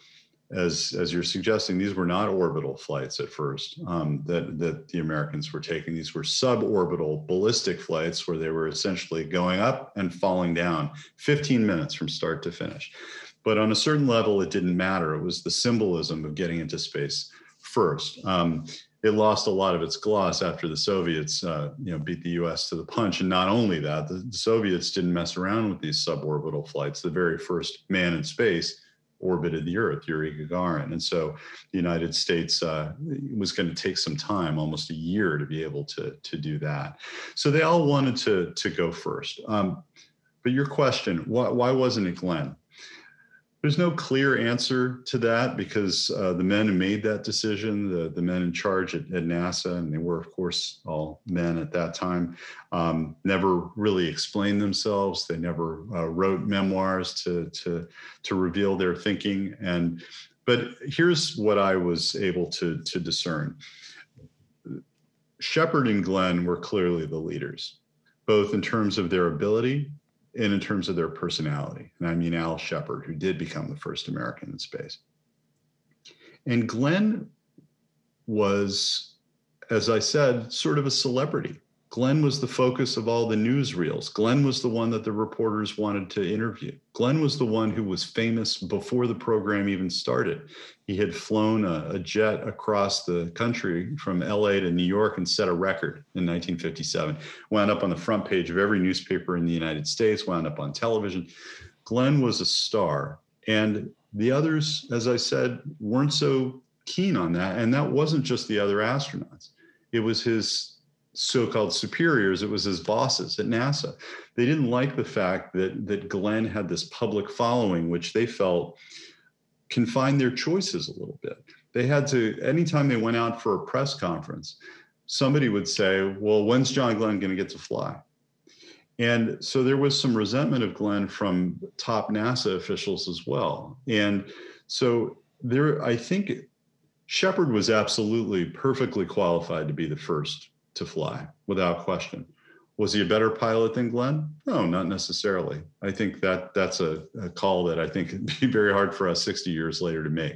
as you're suggesting, these were not orbital flights at first that the Americans were taking. These were suborbital ballistic flights where they were essentially going up and falling down 15 minutes from start to finish. But on a certain level, it didn't matter. It was the symbolism of getting into space first. It lost a lot of its gloss after the Soviets beat the U.S. to the punch. And not only that, the Soviets didn't mess around with these suborbital flights. The very first man in space orbited the Earth, Yuri Gagarin. And so the United States was going to take some time, almost a year, to be able to do that. So they all wanted to go first. But your question, why wasn't it Glenn? There's no clear answer to that, because the men who made that decision, the men in charge at NASA, and they were, of course, all men at that time, never really explained themselves. They never wrote memoirs to reveal their thinking. But here's what I was able to discern. Shepard and Glenn were clearly the leaders, both in terms of their ability and in terms of their personality. And I mean Al Shepard, who did become the first American in space. And Glenn was, as I said, sort of a celebrity. Glenn was the focus of all the newsreels. Glenn was the one that the reporters wanted to interview. Glenn was the one who was famous before the program even started. He had flown a jet across the country from LA to New York and set a record in 1957. Wound up on the front page of every newspaper in the United States, wound up on television. Glenn was a star. And the others, as I said, weren't so keen on that. And that wasn't just the other astronauts. It was his so-called superiors. It was his bosses at NASA. They didn't like the fact that Glenn had this public following, which they felt confined their choices a little bit. They had to, anytime they went out for a press conference, somebody would say, well, when's John Glenn going to get to fly? And so there was some resentment of Glenn from top NASA officials as well. And so there, I think Shepard was absolutely perfectly qualified to be the first to fly, without question. Was he a better pilot than Glenn? No, not necessarily. I think that's a call that I think would be very hard for us 60 years later to make.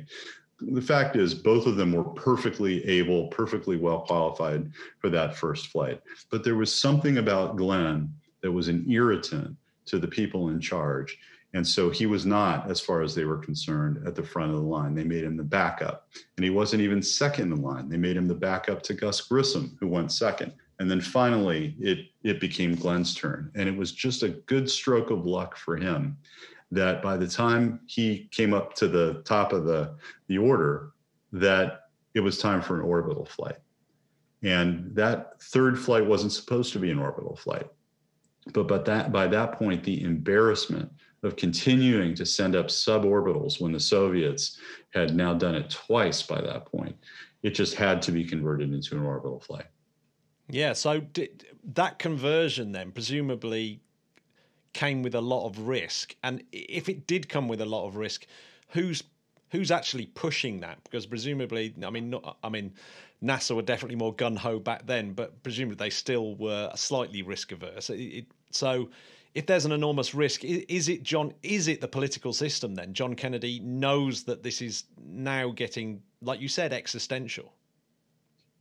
The fact is, both of them were perfectly able, perfectly well qualified for that first flight. But there was something about Glenn that was an irritant to the people in charge. And so he was not, as far as they were concerned, at the front of the line. They made him the backup. And he wasn't even second in line. They made him the backup to Gus Grissom, who went second. And then finally, it became Glenn's turn. And it was just a good stroke of luck for him that by the time he came up to the top of the order, that it was time for an orbital flight. And that third flight wasn't supposed to be an orbital flight. But that by that point, the embarrassment of continuing to send up suborbitals when the Soviets had now done it twice by that point, it just had to be converted into an orbital flight. Yeah, so that conversion then presumably came with a lot of risk. And if it did come with a lot of risk, who's actually pushing that? Because presumably, NASA were definitely more gung-ho back then, but presumably they still were slightly risk-averse. So if there's an enormous risk, is it the political system then? John Kennedy knows that this is now getting, like you said, existential.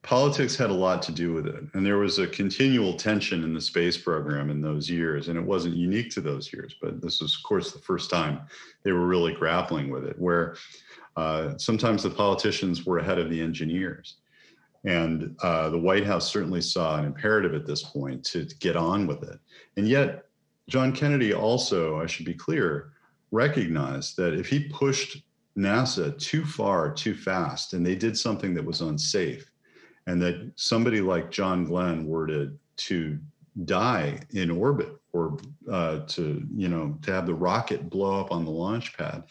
Politics had a lot to do with it. And there was a continual tension in the space program in those years. And it wasn't unique to those years, but this was, of course, the first time they were really grappling with it, where sometimes the politicians were ahead of the engineers. And the White House certainly saw an imperative at this point to get on with it. And yet, John Kennedy also, I should be clear, recognized that if he pushed NASA too far, too fast, and they did something that was unsafe, and that somebody like John Glenn were to die in orbit or to have the rocket blow up on the launch pad,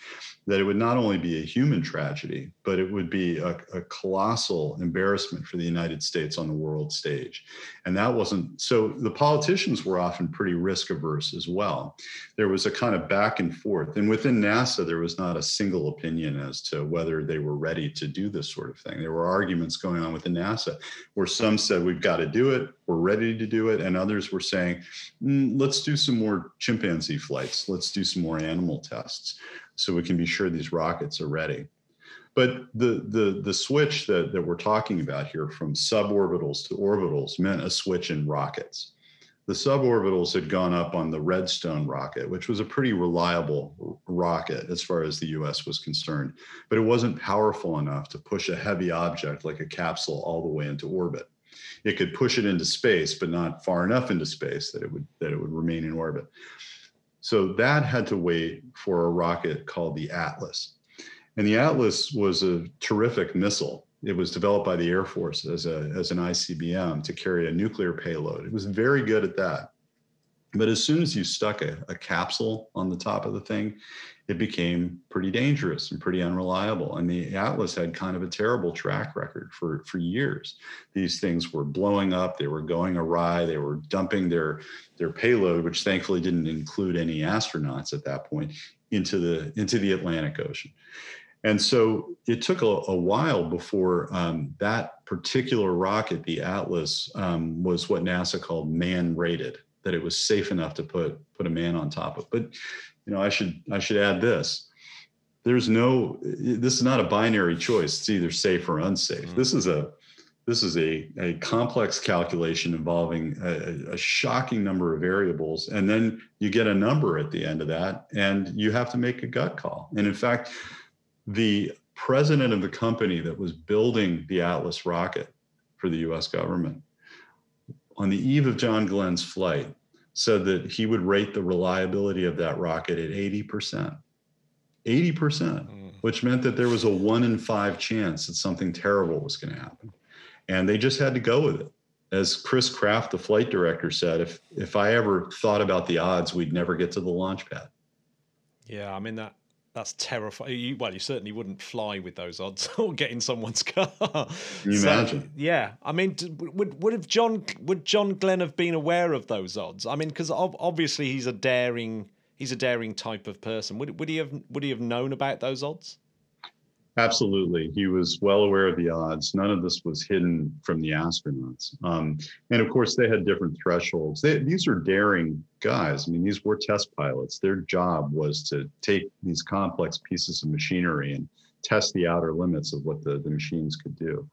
that it would not only be a human tragedy, but it would be a colossal embarrassment for the United States on the world stage. And that wasn't, so the politicians were often pretty risk averse as well. There was a kind of back and forth. And within NASA, there was not a single opinion as to whether they were ready to do this sort of thing. There were arguments going on within NASA where some said, we've got to do it, we're ready to do it. And others were saying, let's do some more chimpanzee flights. Let's do some more animal tests so we can be sure these rockets are ready. But the switch that we're talking about here from suborbitals to orbitals meant a switch in rockets. The suborbitals had gone up on the Redstone rocket, which was a pretty reliable rocket as far as the US was concerned, but it wasn't powerful enough to push a heavy object like a capsule all the way into orbit. It could push it into space, but not far enough into space that it would remain in orbit. So that had to wait for a rocket called the Atlas. And the Atlas was a terrific missile. It was developed by the Air Force as an ICBM to carry a nuclear payload. It was very good at that. But as soon as you stuck a capsule on the top of the thing, it became pretty dangerous and pretty unreliable. And the Atlas had kind of a terrible track record for years. These things were blowing up, they were going awry, they were dumping their payload, which thankfully didn't include any astronauts at that point, into the Atlantic Ocean. And so it took a while before that particular rocket, the Atlas, was what NASA called man-rated, that it was safe enough to put a man on top of. But I should add this. This is not a binary choice. It's either safe or unsafe. Mm. This is a complex calculation involving a shocking number of variables. And then you get a number at the end of that, and you have to make a gut call. And in fact, the president of the company that was building the Atlas rocket for the US government, on the eve of John Glenn's flight, said that he would rate the reliability of that rocket at 80%. 80%, which meant that there was a 1 in 5 chance that something terrible was going to happen. And they just had to go with it. As Chris Kraft, the flight director, said, if I ever thought about the odds, we'd never get to the launch pad. Yeah, I mean, that's terrifying. You certainly wouldn't fly with those odds or get in someone's car. Can you imagine? Yeah. I mean, would John Glenn have been aware of those odds? I mean, because obviously he's a daring type of person. Would he have known about those odds? Absolutely. He was well aware of the odds. None of this was hidden from the astronauts. And of course, they had different thresholds. These are daring guys. I mean, these were test pilots. Their job was to take these complex pieces of machinery and test the outer limits of what the machines could do.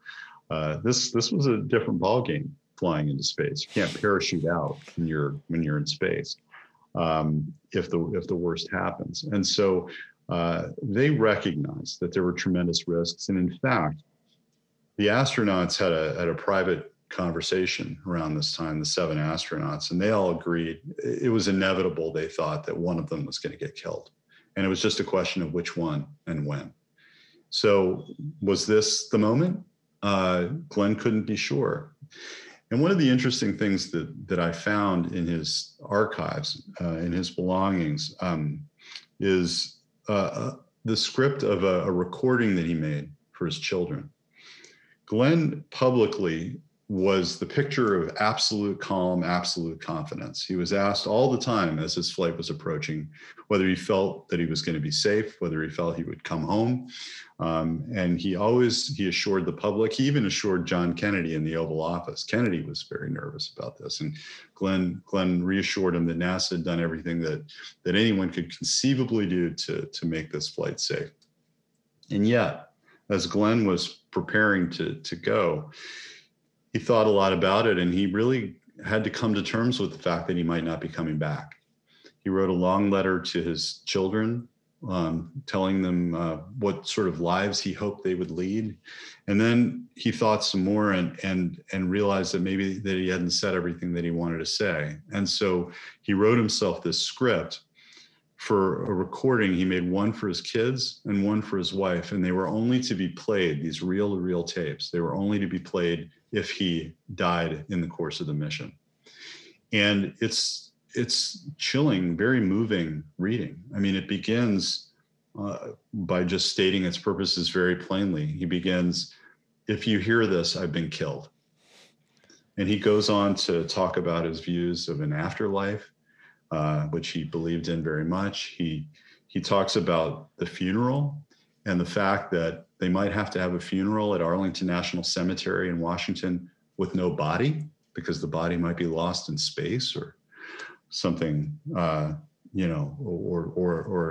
This was a different ballgame flying into space. You can't parachute out when you're in space. if the worst happens. And so they recognized that there were tremendous risks. And in fact, the astronauts had a private conversation around this time, the seven astronauts, and they all agreed it was inevitable. They thought that one of them was going to get killed. And it was just a question of which one and when. So was this the moment? Glenn couldn't be sure. And one of the interesting things that I found in his archives, in his belongings, is the script of a recording that he made for his children. Glenn publicly was the picture of absolute calm, absolute confidence. He was asked all the time as his flight was approaching whether he felt that he was going to be safe, whether he felt he would come home. And he assured the public, he even assured John Kennedy in the Oval Office. Kennedy was very nervous about this. And Glenn reassured him that NASA had done everything that anyone could conceivably do to make this flight safe. And yet, as Glenn was preparing to go, he thought a lot about it, and he really had to come to terms with the fact that he might not be coming back. He wrote a long letter to his children, telling them what sort of lives he hoped they would lead. And then he thought some more and realized that maybe that he hadn't said everything that he wanted to say. And so he wrote himself this script for a recording. He made one for his kids and one for his wife, and they were only to be played, these reel-to-reel tapes. They were only to be played if he died in the course of the mission. And it's chilling, very moving reading. I mean, it begins by just stating its purposes very plainly. He begins, "If you hear this, I've been killed." And he goes on to talk about his views of an afterlife, which he believed in very much. He talks about the funeral and the fact that they might have to have a funeral at Arlington National Cemetery in Washington with no body, because the body might be lost in space or something, or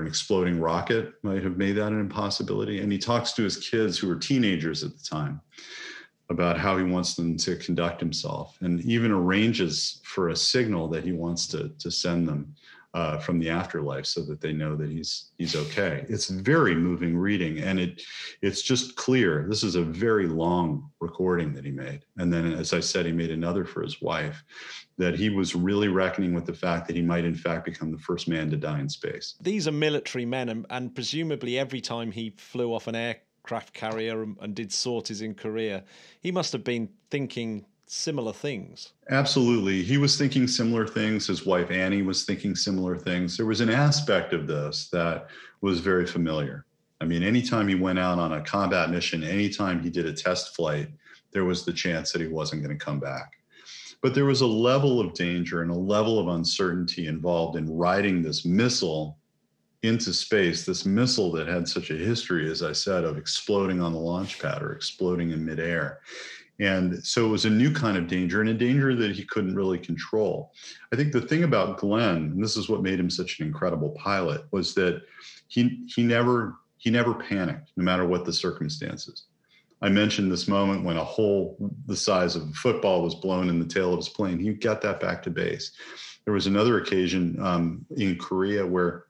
an exploding rocket might have made that an impossibility. And he talks to his kids, who were teenagers at the time, about how he wants them to conduct himself, and even arranges for a signal that he wants to send them from the afterlife so that they know that he's okay. It's very moving reading, and it's just clear. This is a very long recording that he made. And then, as I said, he made another for his wife, that he was really reckoning with the fact that he might in fact become the first man to die in space. These are military men, and presumably every time he flew off an aircraft carrier and did sorties in Korea, he must have been thinking similar things. Absolutely. He was thinking similar things. His wife, Annie, was thinking similar things. There was an aspect of this that was very familiar. I mean, anytime he went out on a combat mission, anytime he did a test flight, there was the chance that he wasn't going to come back. But there was a level of danger and a level of uncertainty involved in riding this missile into space, this missile that had such a history, as I said, of exploding on the launch pad or exploding in midair. And so it was a new kind of danger, and a danger that he couldn't really control. I think the thing about Glenn, and this is what made him such an incredible pilot, was that he never panicked, no matter what the circumstances. I mentioned this moment when a hole the size of a football was blown in the tail of his plane. He got that back to base. There was another occasion in Korea where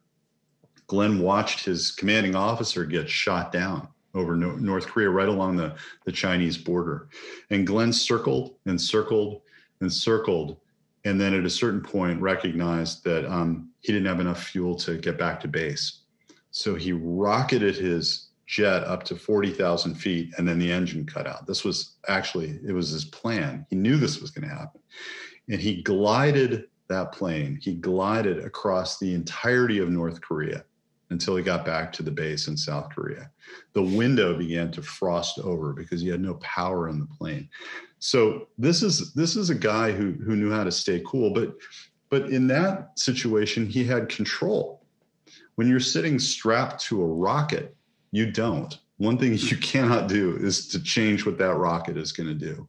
Glenn watched his commanding officer get shot down over North Korea, right along the Chinese border. And Glenn circled and circled and circled, and then at a certain point recognized that he didn't have enough fuel to get back to base. So he rocketed his jet up to 40,000 feet, and then the engine cut out. This was it was his plan. He knew this was going to happen. And he glided that plane. He glided across the entirety of North Korea until he got back to the base in South Korea. The window began to frost over because he had no power in the plane. So this is a guy who knew how to stay cool, but in that situation, he had control. When you're sitting strapped to a rocket, you don't. One thing you cannot do is to change what that rocket is going to do.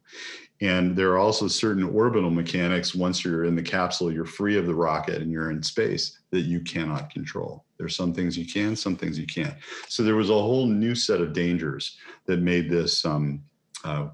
And there are also certain orbital mechanics. Once you're in the capsule, you're free of the rocket and you're in space, that you cannot control. There's some things you can, some things you can't. So there was a whole new set of dangers that made this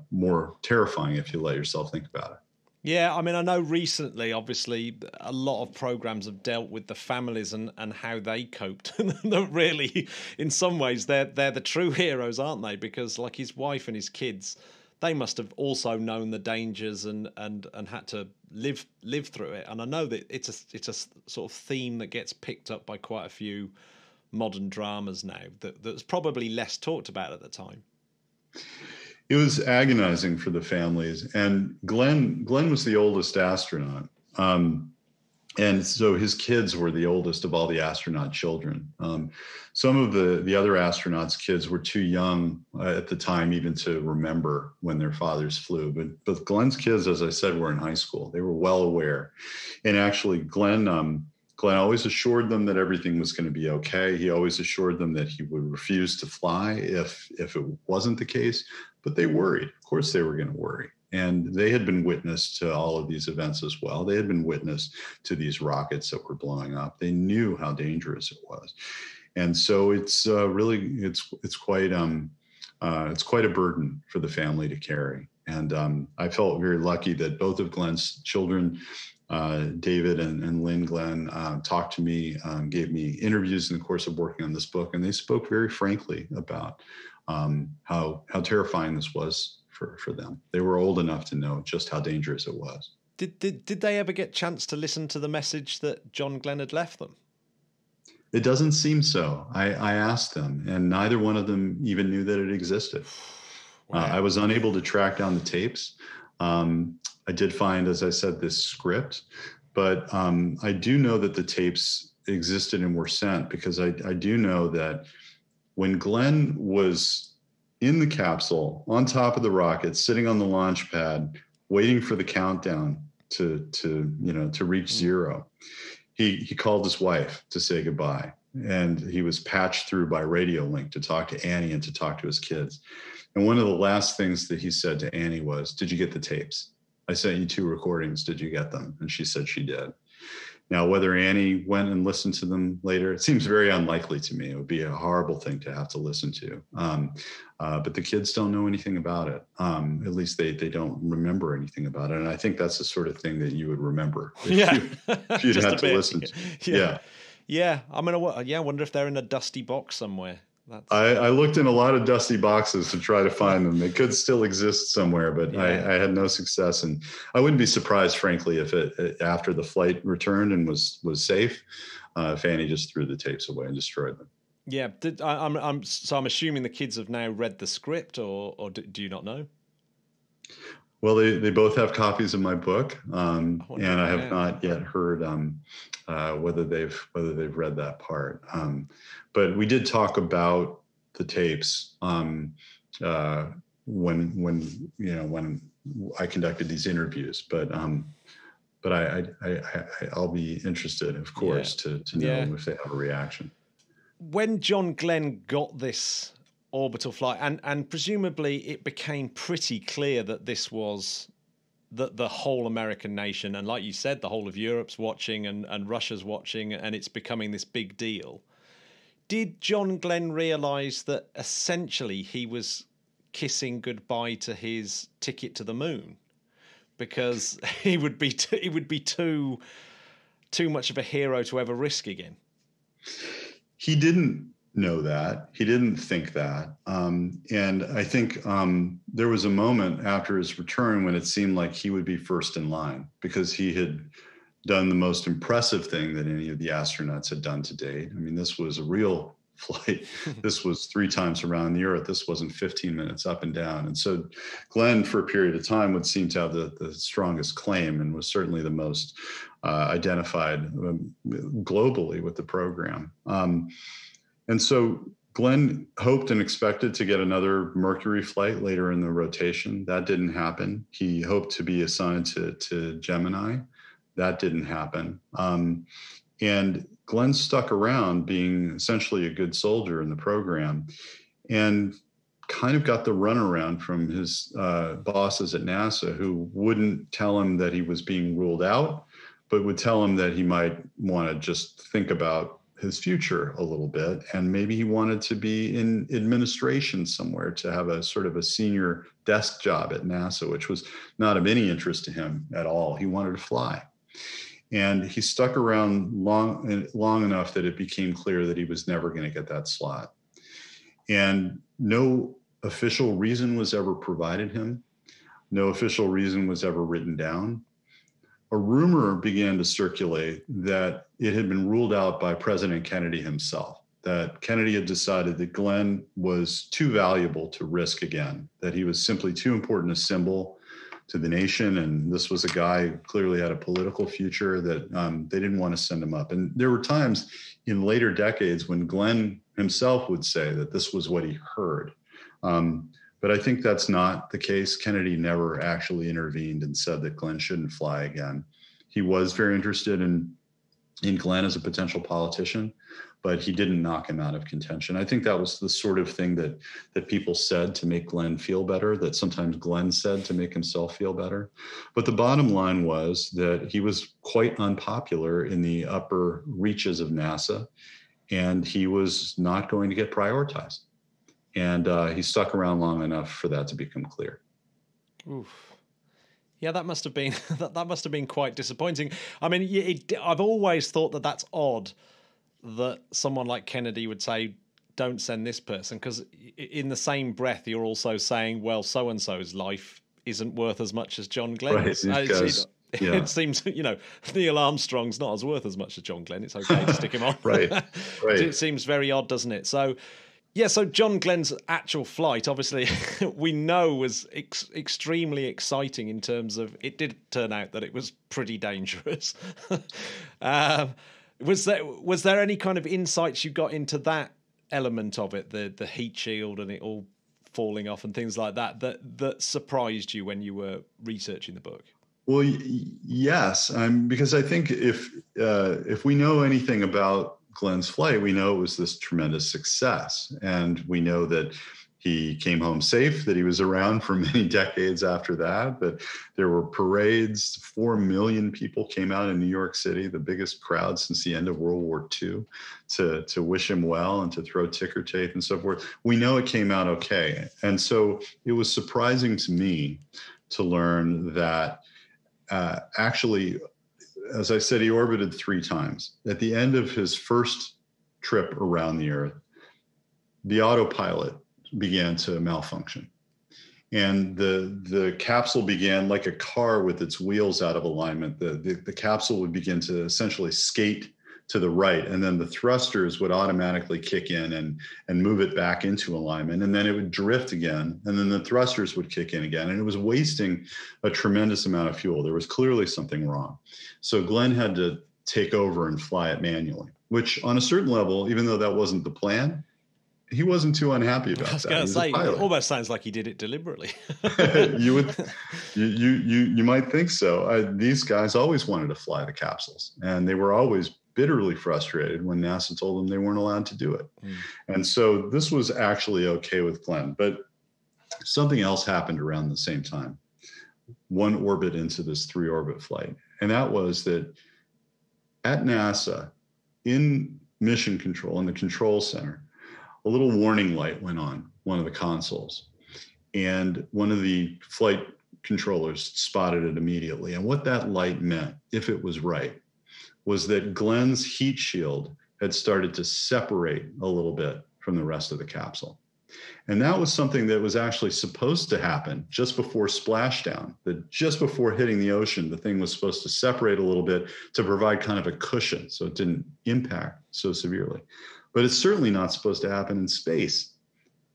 more terrifying if you let yourself think about it. Yeah, I mean, I know recently, obviously, a lot of programs have dealt with the families and how they coped. And really, in some ways, they're the true heroes, aren't they? Because like his wife and his kids, they must have also known the dangers and had to live through it. And I know that it's a sort of theme that gets picked up by quite a few modern dramas now that's probably less talked about at the time. It was agonizing for the families. And Glenn was the oldest astronaut. And so his kids were the oldest of all the astronaut children. Some of the other astronauts' kids were too young at the time even to remember when their fathers flew. But Glenn's kids, as I said, were in high school. They were well aware. And actually, Glenn always assured them that everything was going to be okay. He always assured them that he would refuse to fly if it wasn't the case. But they worried. Of course they were going to worry. And they had been witness to all of these events as well. They had been witness to these rockets that were blowing up. They knew how dangerous it was. And so it's really, it's quite a burden for the family to carry. And I felt very lucky that both of Glenn's children, David and Lynn Glenn, talked to me, gave me interviews in the course of working on this book. And they spoke very frankly about how terrifying this was for them. They were old enough to know just how dangerous it was. Did they ever get a chance to listen to the message that John Glenn had left them? It doesn't seem so. I asked them, and neither one of them even knew that it existed. Wow. I was unable to track down the tapes. I did find, as I said, this script, but I do know that the tapes existed and were sent, because I do know that when Glenn was in the capsule, on top of the rocket, sitting on the launch pad, waiting for the countdown to reach zero, he called his wife to say goodbye, and he was patched through by radio link to talk to Annie and to talk to his kids. And one of the last things that he said to Annie was, "Did you get the tapes? I sent you two recordings. Did you get them?" And she said she did. Now, whether Annie went and listened to them later, it seems very unlikely to me. It would be a horrible thing to have to listen to. But the kids don't know anything about it. At least they don't remember anything about it. And I think that's the sort of thing that you would remember if you'd had to listen to. Yeah. I wonder if they're in a dusty box somewhere. I looked in a lot of dusty boxes to try to find them. They could still exist somewhere, but yeah. I had no success. And I wouldn't be surprised, frankly, if it after the flight returned and was safe, Fanny just threw the tapes away and destroyed them. Yeah. So I'm assuming the kids have now read the script, or do you not know? Well, they both have copies of my book, and I have not yet heard whether they've read that part. But we did talk about the tapes when I conducted these interviews. But I'll be interested, of course, to know if they have a reaction. When John Glenn got this orbital flight, and presumably it became pretty clear that this was the whole American nation, and like you said, the whole of Europe's watching, and Russia's watching, and it's becoming this big deal. Did John Glenn realize that essentially he was kissing goodbye to his ticket to the moon, because he would be too much of a hero to ever risk again? He didn't know that. He didn't think that. And I think there was a moment after his return when it seemed like he would be first in line, because he had done the most impressive thing that any of the astronauts had done to date. I mean, this was a real flight. This was 3 times around the Earth. This wasn't 15 minutes up and down. And so Glenn, for a period of time, would seem to have the strongest claim, and was certainly the most identified globally with the program. And so Glenn hoped and expected to get another Mercury flight later in the rotation. That didn't happen. He hoped to be assigned to Gemini. That didn't happen. And Glenn stuck around, being essentially a good soldier in the program, and kind of got the runaround from his bosses at NASA, who wouldn't tell him that he was being ruled out, but would tell him that he might want to just think about his future a little bit. And maybe he wanted to be in administration somewhere, to have a sort of a senior desk job at NASA, which was not of any interest to him at all. He wanted to fly. And he stuck around long enough that it became clear that he was never going to get that slot. And no official reason was ever provided him. No official reason was ever written down. A rumor began to circulate that it had been ruled out by President Kennedy himself, that Kennedy had decided that Glenn was too valuable to risk again, that he was simply too important a symbol to the nation. And this was a guy who clearly had a political future, that they didn't want to send him up. And there were times in later decades when Glenn himself would say that this was what he heard. But I think that's not the case. Kennedy never actually intervened and said that Glenn shouldn't fly again. He was very interested in Glenn as a potential politician, but he didn't knock him out of contention. I think that was the sort of thing that people said to make Glenn feel better, that sometimes Glenn said to make himself feel better. But the bottom line was that he was quite unpopular in the upper reaches of NASA, and he was not going to get prioritized. And he stuck around long enough for that to become clear. Oof. Yeah, that must have been that must have been quite disappointing. I mean, I've always thought that that's odd, that someone like Kennedy would say, don't send this person, because in the same breath, you're also saying, well, so-and-so's life isn't worth as much as John Glenn. Right, it seems, Neil Armstrong's not as worth as much as John Glenn. It's okay to stick him on. Right. It seems very odd, doesn't it? So John Glenn's actual flight, obviously, we know was extremely exciting in terms of it did turn out that it was pretty dangerous. Was there any kind of insights you got into that element of it, the heat shield and it all falling off and things like that surprised you when you were researching the book? Well, yes, because I think if we know anything about Glenn's flight, we know it was this tremendous success, and we know that he came home safe, that he was around for many decades after that, that there were parades. 4 million people came out in New York City, the biggest crowd since the end of World War II, to wish him well and to throw ticker tape and so forth. We know it came out okay. And so it was surprising to me to learn that actually, as I said, he orbited 3 times. At the end of his first trip around the Earth, the autopilot began to malfunction. And the capsule began, like a car with its wheels out of alignment, the capsule would begin to essentially skate to the right, and then the thrusters would automatically kick in and move it back into alignment, and then it would drift again, and then the thrusters would kick in again, and it was wasting a tremendous amount of fuel. There was clearly something wrong. So Glenn had to take over and fly it manually, which on a certain level, even though that wasn't the plan, he wasn't too unhappy about that. I was going to say, it almost sounds like he did it deliberately. You might think so. These guys always wanted to fly the capsules, and they were always bitterly frustrated when NASA told them they weren't allowed to do it. Mm. And so this was actually okay with Glenn, but something else happened around the same time, 1 orbit into this 3-orbit flight. And that was that at NASA, in mission control, in the control center, a little warning light went on one of the consoles, and one of the flight controllers spotted it immediately. And what that light meant, if it was right, was that Glenn's heat shield had started to separate a little bit from the rest of the capsule. And that was something that was actually supposed to happen just before splashdown, that just before hitting the ocean, the thing was supposed to separate a little bit to provide kind of a cushion so it didn't impact so severely. But it's certainly not supposed to happen in space.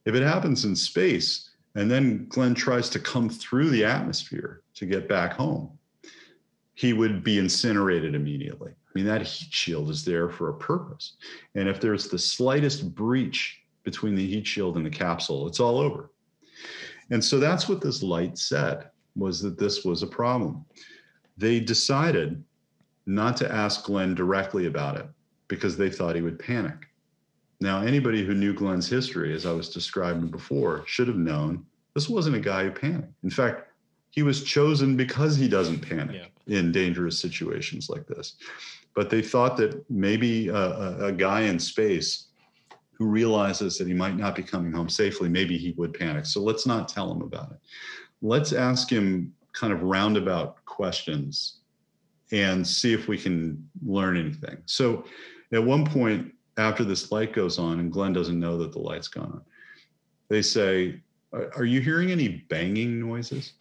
If it happens in space, and then Glenn tries to come through the atmosphere to get back home, he would be incinerated immediately. I mean, that heat shield is there for a purpose. And if there's the slightest breach between the heat shield and the capsule, it's all over. And so that's what this light said, was that this was a problem. They decided not to ask Glenn directly about it because they thought he would panic. Now, anybody who knew Glenn's history, as I was describing before, should have known this wasn't a guy who panicked. In fact, he was chosen because he doesn't panic. Yeah. in dangerous situations like this. But they thought that maybe a guy in space who realizes that he might not be coming home safely, maybe he would panic. So let's not tell him about it. Let's ask him kind of roundabout questions and see if we can learn anything. So at one point, after this light goes on, and Glenn doesn't know that the light's gone on, they say, "Are you hearing any banging noises?"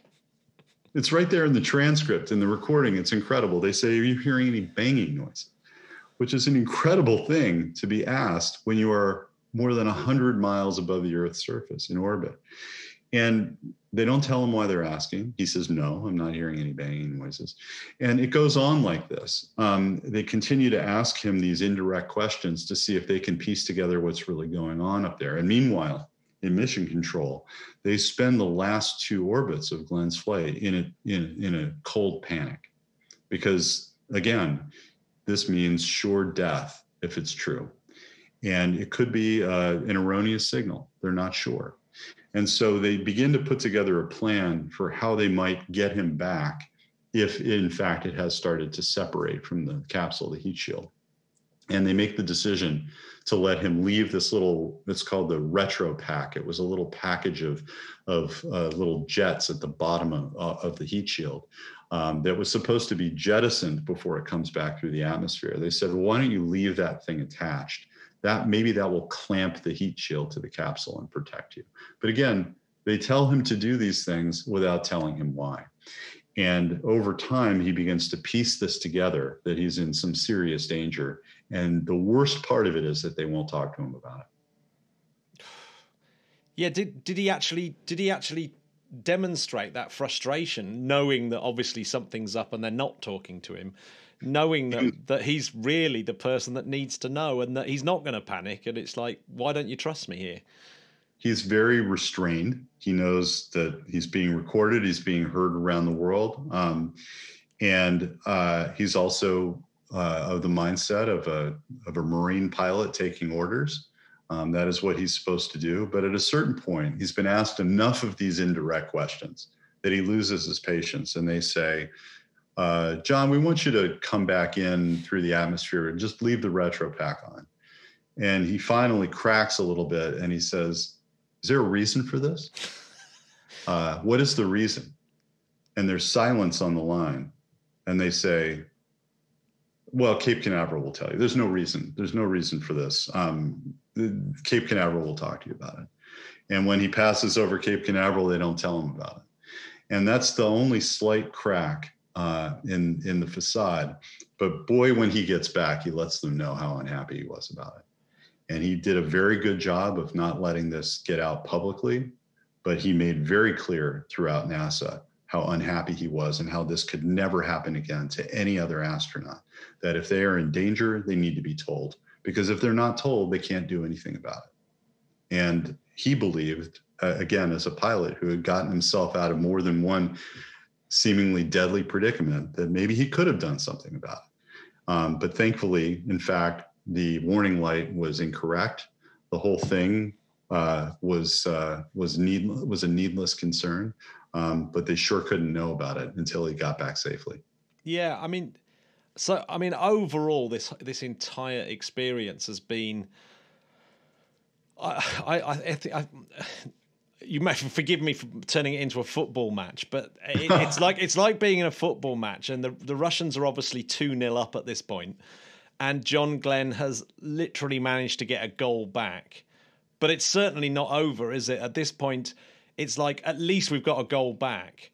It's right there in the transcript, in the recording. It's incredible. They say, "Are you hearing any banging noises?" Which is an incredible thing to be asked when you are more than 100 miles above the Earth's surface in orbit. And they don't tell him why they're asking. He says, "No, I'm not hearing any banging noises." And it goes on like this. They continue to ask him these indirect questions to see if they can piece together what's really going on up there. And meanwhile, in mission control, they spend the last two orbits of Glenn's flight in a cold panic, because again, this means sure death if it's true. And it could be an erroneous signal. They're not sure. And so they begin to put together a plan for how they might get him back if, in fact, it has started to separate from the capsule, the heat shield. And they make the decision to let him leave this little, it's called the retro pack. It was a little package of little jets at the bottom of the heat shield that was supposed to be jettisoned before it comes back through the atmosphere. They said, "Why don't you leave that thing attached? That maybe that will clamp the heat shield to the capsule and protect you." But again, they tell him to do these things without telling him why. And over time, he begins to piece this together, that he's in some serious danger. And the worst part of it is that they won't talk to him about it. Yeah, did he actually demonstrate that frustration, knowing that obviously something's up and they're not talking to him? Knowing that he's really the person that needs to know, and that he's not going to panic. And it's like, why don't you trust me here? He's very restrained. He knows that he's being recorded. He's being heard around the world. He's also of the mindset of a Marine pilot taking orders. That is what he's supposed to do. But at a certain point, he's been asked enough of these indirect questions that he loses his patience. And they say, "John, we want you to come back in through the atmosphere and just leave the retro pack on." And he finally cracks a little bit and he says, "Is there a reason for this? What is the reason?" And there's silence on the line. And they say, "Well, Cape Canaveral will tell you. There's no reason. There's no reason for this. Cape Canaveral will talk to you about it." And when he passes over Cape Canaveral, they don't tell him about it. And that's the only slight crack in the facade. But boy, when he gets back, he lets them know how unhappy he was about it. And he did a very good job of not letting this get out publicly, but he made very clear throughout NASA how unhappy he was and how this could never happen again to any other astronaut, that if they are in danger, they need to be told, because if they're not told, they can't do anything about it. And he believed, again, as a pilot who had gotten himself out of more than one seemingly deadly predicament, that maybe he could have done something about it. But thankfully, in fact, the warning light was incorrect. The whole thing was a needless concern, but they sure couldn't know about it until he got back safely. Yeah, I mean, overall, this entire experience has been, I think, you may forgive me for turning it into a football match, but it's like being in a football match, and the Russians are obviously 2-0 up at this point, and John Glenn has literally managed to get a goal back. But it's certainly not over, is it? At this point, it's like, at least we've got a goal back.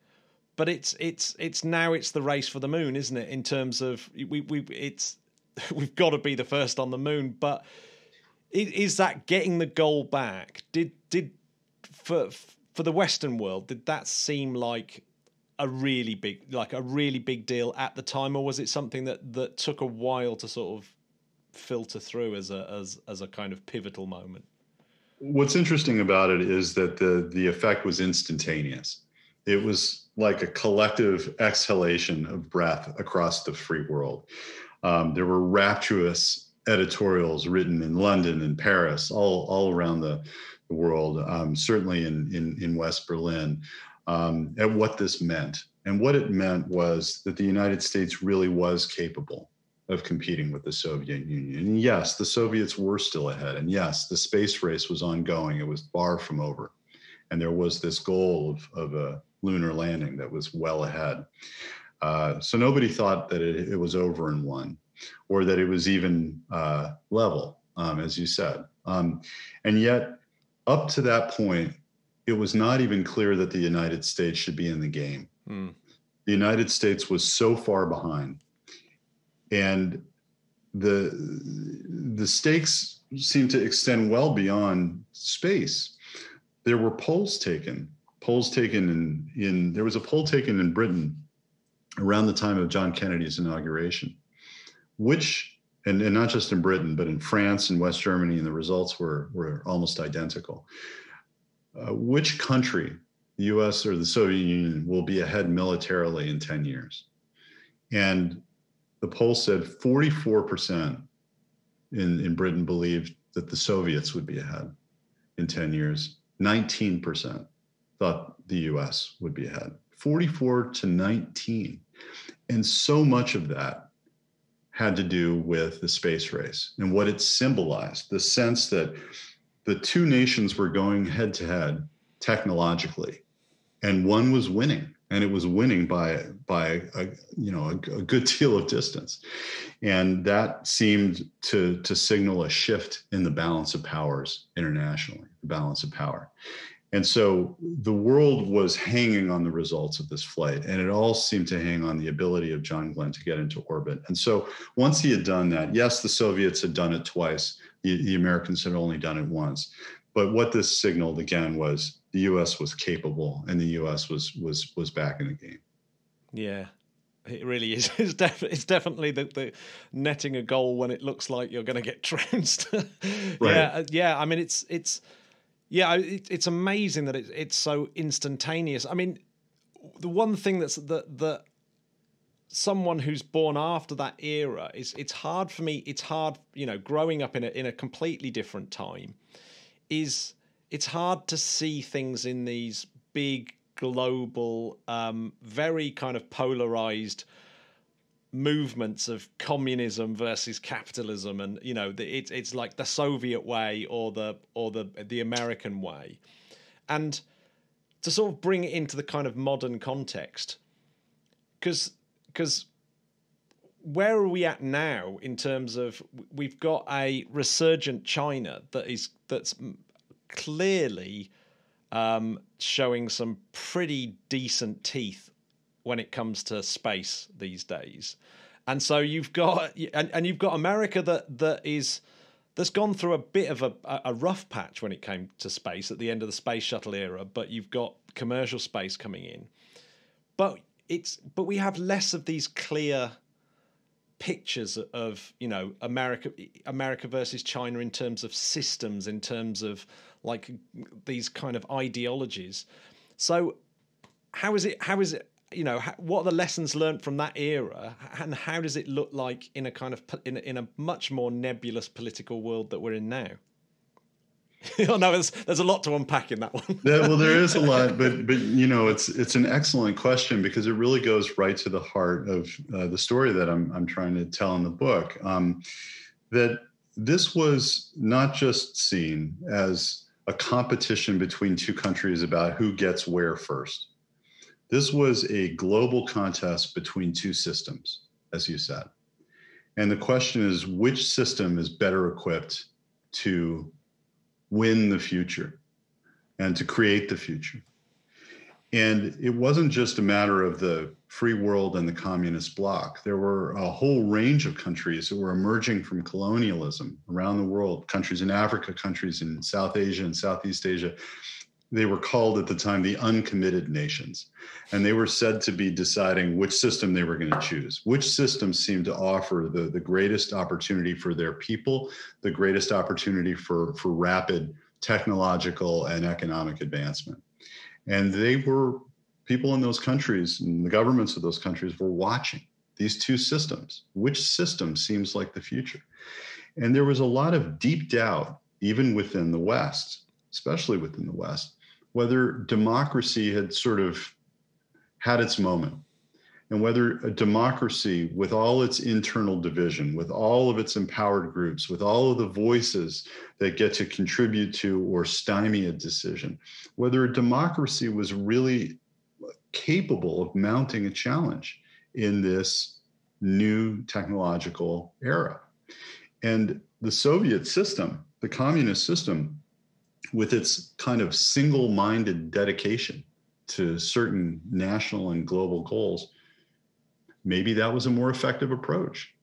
But it's now the race for the moon, isn't it? In terms of we've got to be the first on the moon. But is that getting the goal back? For the Western world, did that seem like a really big deal at the time, or was it something that took a while to sort of filter through as a kind of pivotal moment? What's interesting about it is that the effect was instantaneous. It was like a collective exhalation of breath across the free world. There were rapturous editorials written in London and Paris, all around the world, certainly in West Berlin, at what this meant And what it meant was that the United States really was capable of competing with the Soviet Union. And yes, the Soviets were still ahead. And yes, the space race was ongoing. It was far from over. And there was this goal of a lunar landing that was well ahead. So nobody thought that it was over and won, or that it was even level, as you said. And yet, up to that point, it was not even clear that the United States should be in the game. Mm. The United States was so far behind. And the stakes seemed to extend well beyond space. There were polls taken in there was a poll taken in Britain around the time of John Kennedy's inauguration, which, and not just in Britain, but in France and West Germany, and the results were almost identical. Which country, the US or the Soviet Union, will be ahead militarily in 10 years? And the poll said 44% in Britain believed that the Soviets would be ahead in 10 years. 19% thought the US would be ahead. 44-19. And so much of that had to do with the space race and what it symbolized, the sense that the two nations were going head to head technologically, and one was winning. And it was winning by a good deal of distance, and that seemed to signal a shift in the balance of powers internationally, the balance of power. And so the world was hanging on the results of this flight, and it all seemed to hang on the ability of John Glenn to get into orbit. And so once he had done that, yes, the Soviets had done it twice, the Americans had only done it once. But what this signaled again was the U.S. was capable, and the U.S. was back in the game. Yeah, it really is. It's definitely the netting a goal when it looks like you're going to get trounced. Right. Yeah. I mean, it's amazing that it's so instantaneous. I mean, the one thing that someone who's born after that era is it's hard for me. It's hard, growing up in a completely different time. It's hard to see things in these big global, very kind of polarized movements of communism versus capitalism, and it's like the Soviet way or the American way, and to sort of bring it into the kind of modern context, because where are we at now in terms of we've got a resurgent China that's clearly showing some pretty decent teeth when it comes to space these days, and so you've got America that's gone through a bit of a rough patch when it came to space at the end of the space shuttle era, but you've got commercial space coming in, but we have less of these clear pictures of America versus China in terms of systems, in terms of like these kind of ideologies. So how is it what are the lessons learned from that era, and how does it look like in a kind of in a much more nebulous political world that we're in now? Oh no, there's a lot to unpack in that one. Yeah, well, there is a lot, but it's an excellent question, because it really goes right to the heart of the story that I'm trying to tell in the book. That this was not just seen as a competition between two countries about who gets where first. This was a global contest between two systems, as you said, and the question is which system is better equipped to win the future and to create the future. And it wasn't just a matter of the free world and the communist bloc. There were a whole range of countries that were emerging from colonialism around the world, countries in Africa, countries in South Asia and Southeast Asia. They were called at the time the uncommitted nations. And they were said to be deciding which system they were going to choose, which system seemed to offer the greatest opportunity for their people, the greatest opportunity for rapid technological and economic advancement. And people in those countries and the governments of those countries were watching these two systems. Which system seems like the future? And there was a lot of deep doubt, even within the West, especially within the West, whether democracy had sort of had its moment. And whether a democracy with all its internal division, with all of its empowered groups, with all of the voices that get to contribute to or stymie a decision, whether a democracy was really capable of mounting a challenge in this new technological era. And the Soviet system, the communist system, with its kind of single-minded dedication to certain national and global goals, maybe that was a more effective approach.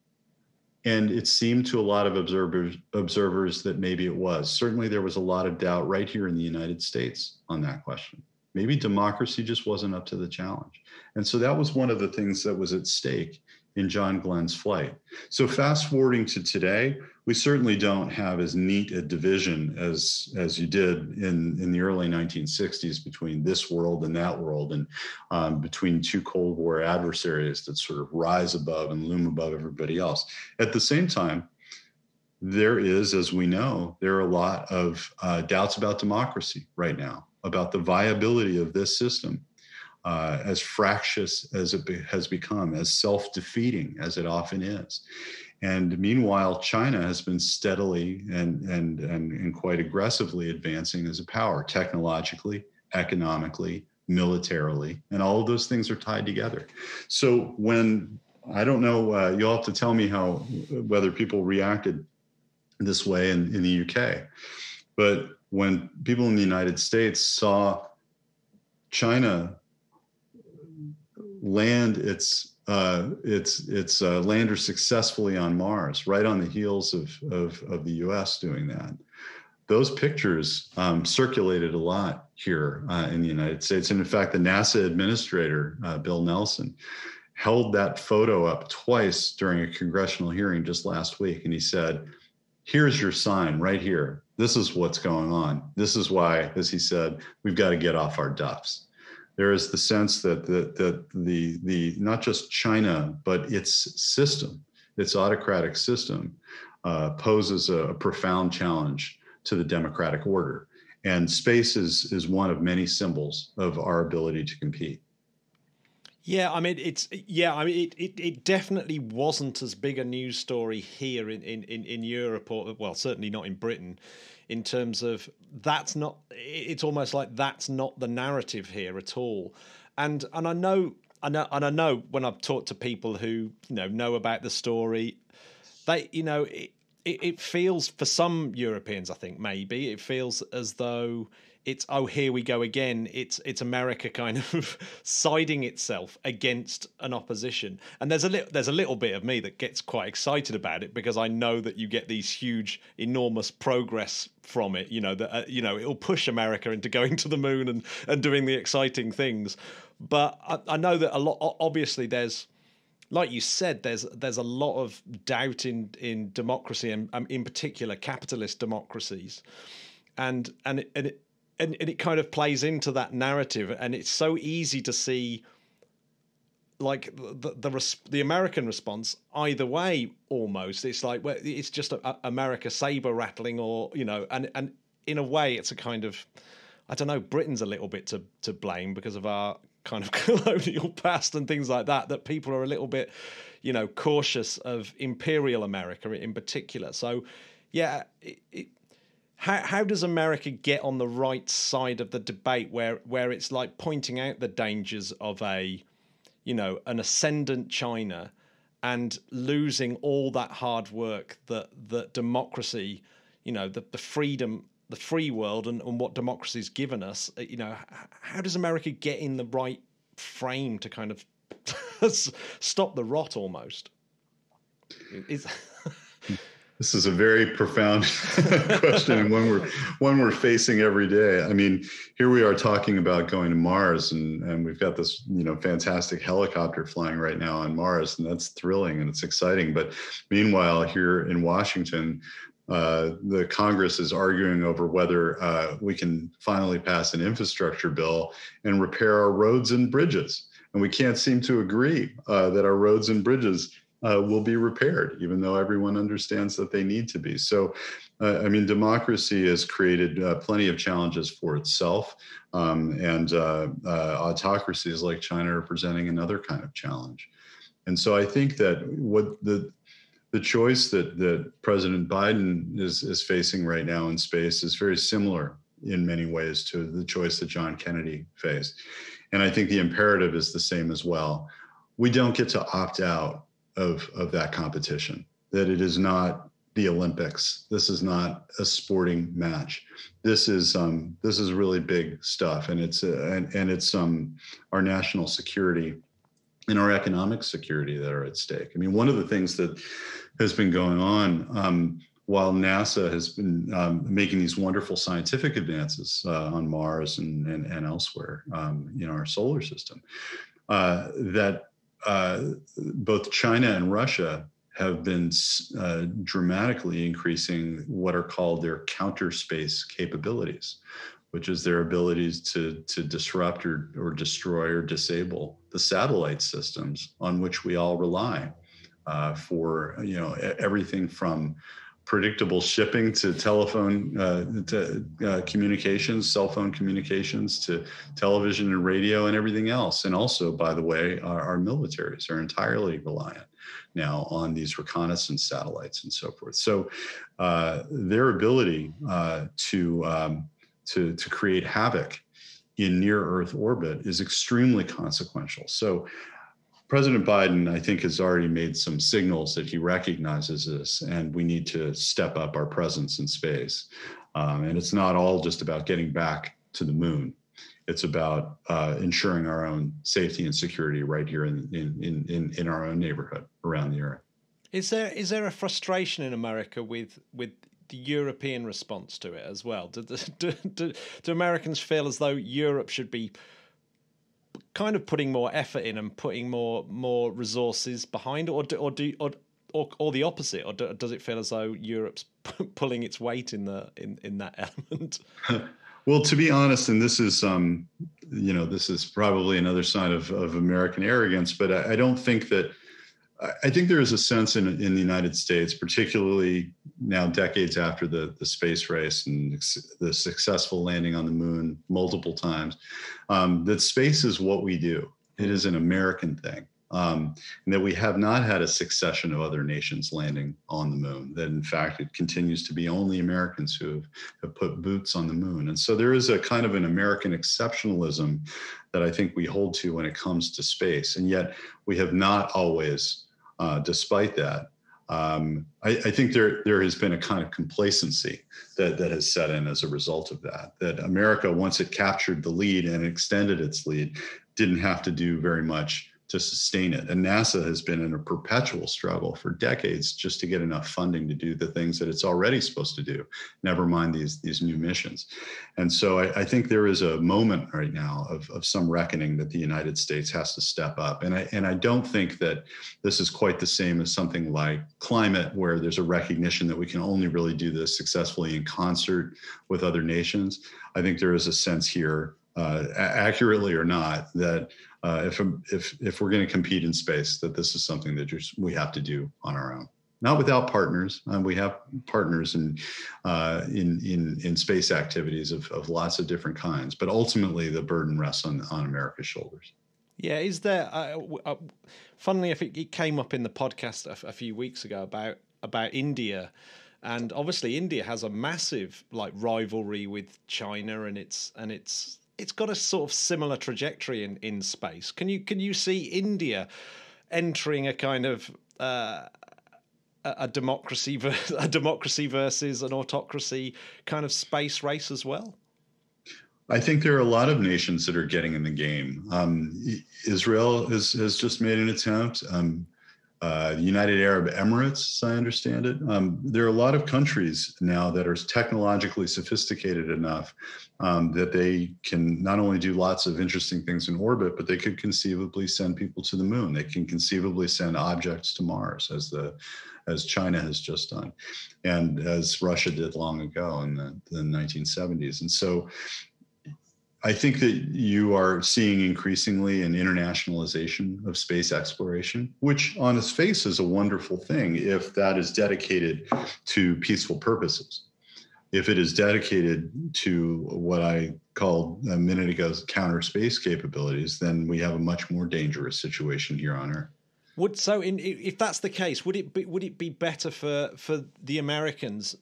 And it seemed to a lot of observers that maybe it was. Certainly there was a lot of doubt right here in the United States on that question. Maybe democracy just wasn't up to the challenge. And so that was one of the things that was at stake in John Glenn's flight. So fast forwarding to today, we certainly don't have as neat a division as you did in the early 1960s between this world and that world, and between two Cold War adversaries that sort of rise above and loom above everybody else. At the same time, there is, as we know, there are a lot of doubts about democracy right now, about the viability of this system. As fractious as it has become, as self-defeating as it often is. And meanwhile, China has been steadily and quite aggressively advancing as a power, technologically, economically, militarily, and all of those things are tied together. So when, I don't know, you'll have to tell me whether people reacted this way in the UK, but when people in the United States saw China land its lander successfully on Mars, right on the heels of the U.S. doing that. Those pictures circulated a lot here in the United States. And in fact, the NASA administrator, Bill Nelson, held that photo up twice during a congressional hearing just last week. And he said, here's your sign right here. This is what's going on. This is why, as he said, we've got to get off our duffs. There is the sense that the not just China, but its system, its autocratic system, poses a profound challenge to the democratic order. And space is one of many symbols of our ability to compete. Yeah, I mean, it definitely wasn't as big a news story here in Europe, or, well, certainly not in Britain, in terms of it's almost like that's not the narrative here at all. And I know when I've talked to people who, you know about the story, they, you know, it feels for some Europeans, I think maybe it feels as though it's, oh, here we go again. It's America kind of siding itself against an opposition. And there's a little bit of me that gets quite excited about it, because I know that you get these huge, enormous progress from it. You know that it'll push America into going to the moon and doing the exciting things. But I know that a lot. Obviously, there's, like you said, there's a lot of doubt in democracy, and in particular capitalist democracies, and it kind of plays into that narrative. And it's so easy to see, like, the American response either way. Almost, it's like, well, it's just America saber rattling, or and in a way, it's a kind of, I don't know. Britain's a little bit to blame because of our kind of colonial past and things like that. That people are a little bit, cautious of imperial America in particular. So, yeah. How does America get on the right side of the debate where it's like pointing out the dangers of an ascendant China and losing all that hard work that democracy, the freedom, the free world and what democracy's given us, how does America get in the right frame to kind of stop the rot almost? This is a very profound question, and one we're facing every day. I mean, here we are talking about going to Mars, and we've got this, fantastic helicopter flying right now on Mars, and that's thrilling and it's exciting. But meanwhile, here in Washington, the Congress is arguing over whether we can finally pass an infrastructure bill and repair our roads and bridges. And we can't seem to agree that our roads and bridges will be repaired, even though everyone understands that they need to be. So I mean, democracy has created plenty of challenges for itself, and autocracies like China are presenting another kind of challenge. And so I think that what the choice that President Biden is facing right now in space is very similar in many ways to the choice that John Kennedy faced. And I think the imperative is the same as well. We don't get to opt out of that competition, that it is not the Olympics. This is not a sporting match. This is really big stuff, and it's our national security and our economic security that are at stake. I mean, one of the things that has been going on while NASA has been making these wonderful scientific advances on Mars and elsewhere in our solar system, that both China and Russia have been dramatically increasing what are called their counter space capabilities, which is their abilities to disrupt or destroy or disable the satellite systems on which we all rely for everything from predictable shipping to telephone to communications, cell phone communications, to television and radio and everything else. And also, by the way, our militaries are entirely reliant now on these reconnaissance satellites and so forth. So their ability to create havoc in near-Earth orbit is extremely consequential. So President Biden, I think, has already made some signals that he recognizes this, and we need to step up our presence in space. And it's not all just about getting back to the moon. It's about ensuring our own safety and security right here in our own neighborhood around the Earth. Is there a frustration in America with the European response to it as well? Do Americans feel as though Europe should be kind of putting more effort in and putting more resources behind, or the opposite, or does it feel as though Europe's pulling its weight in that element? Well, to be honest, and this is this is probably another sign of American arrogance, but I don't think that. I think there is a sense in the United States, particularly now decades after the space race and the successful landing on the moon multiple times, that space is what we do. It is an American thing, and that we have not had a succession of other nations landing on the moon, that in fact it continues to be only Americans who have put boots on the moon. And so there is a kind of an American exceptionalism that I think we hold to when it comes to space, and yet we have not always... despite that, I think there has been a kind of complacency that has set in as a result of that. That America, once it captured the lead and extended its lead, didn't have to do very much to sustain it. And NASA has been in a perpetual struggle for decades just to get enough funding to do the things that it's already supposed to do, never mind these new missions. And so I think there is a moment right now of some reckoning that the United States has to step up. And I don't think that this is quite the same as something like climate, where there's a recognition that we can only really do this successfully in concert with other nations. I think there is a sense here, accurately or not, that if we're going to compete in space, that this is something that we have to do on our own, not without partners. We have partners in space activities of lots of different kinds, but ultimately the burden rests on America's shoulders. Yeah, is there? Funnily, I think it came up in the podcast a few weeks ago about India. And obviously, India has a massive rivalry with China, and it's got a sort of similar trajectory in space. Can you see India entering a kind of a democracy versus an autocracy kind of space race as well? I think there are a lot of nations that are getting in the game. Israel has just made an attempt. United Arab Emirates, as I understand it. There are a lot of countries now that are technologically sophisticated enough that they can not only do lots of interesting things in orbit, but they could conceivably send people to the moon. They can conceivably send objects to Mars, as China has just done, and as Russia did long ago in the 1970s. And so I think that you are seeing increasingly an internationalization of space exploration, which on its face is a wonderful thing if that is dedicated to peaceful purposes. if it is dedicated to what I called a minute ago counter space capabilities, then we have a much more dangerous situation here on Earth. If that's the case, would it be better for the Americans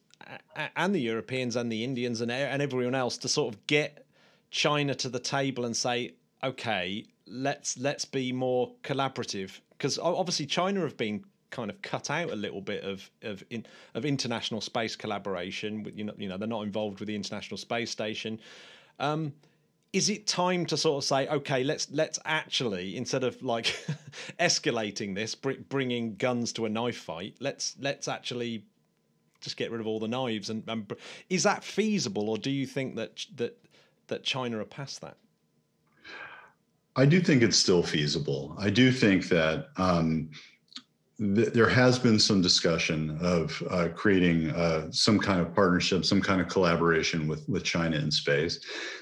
and the Europeans and the Indians and everyone else to sort of get China to the table and say, okay, let's be more collaborative? Because obviously China have been kind of cut out a little bit of international space collaboration. You know they're not involved with the International Space Station. Is it time to sort of say, okay, let's actually, instead of like escalating this, bringing guns to a knife fight, let's actually just get rid of all the knives? And is that feasible, or do you think that China are past that? I do think it's still feasible. I do think that there has been some discussion of creating some kind of partnership, some kind of collaboration with China in space.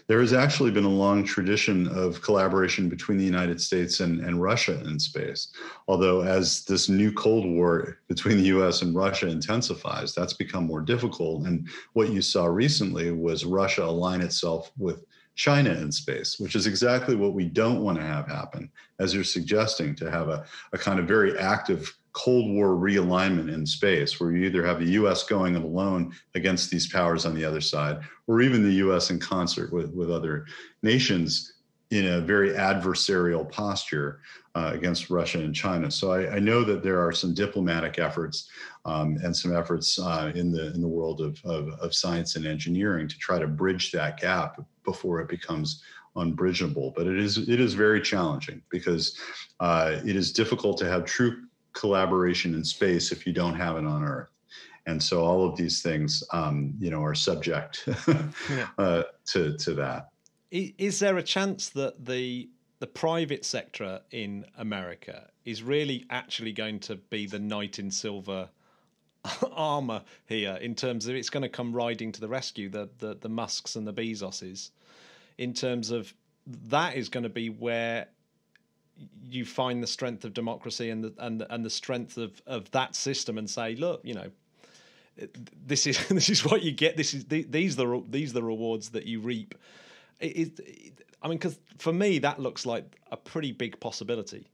There has actually been a long tradition of collaboration between the United States and Russia in space. Although as this new Cold War between the US and Russia intensifies, that's become more difficult. And what you saw recently was Russia align itself with China in space, which is exactly what we don't want to have happen, as you're suggesting, to have a kind of very active Cold War realignment in space, where you either have the U.S. going it alone against these powers on the other side, or even the U.S. in concert with other nations in a very adversarial posture against Russia and China. So I know that there are some diplomatic efforts and some efforts in the world of science and engineering to try to bridge that gap before it becomes unbridgeable. But it is very challenging, because it is difficult to have true collaboration in space if you don't have it on Earth. And so all of these things, are subject to that. Is there a chance that the private sector in America is really actually going to be the knight in silver armor here, in terms of it's going to come riding to the rescue, the Musks and the Bezoses, in terms of that is going to be where you find the strength of democracy and the strength of that system, and say, look, this is what you get, these are the rewards that you reap? Because for me that looks like a pretty big possibility.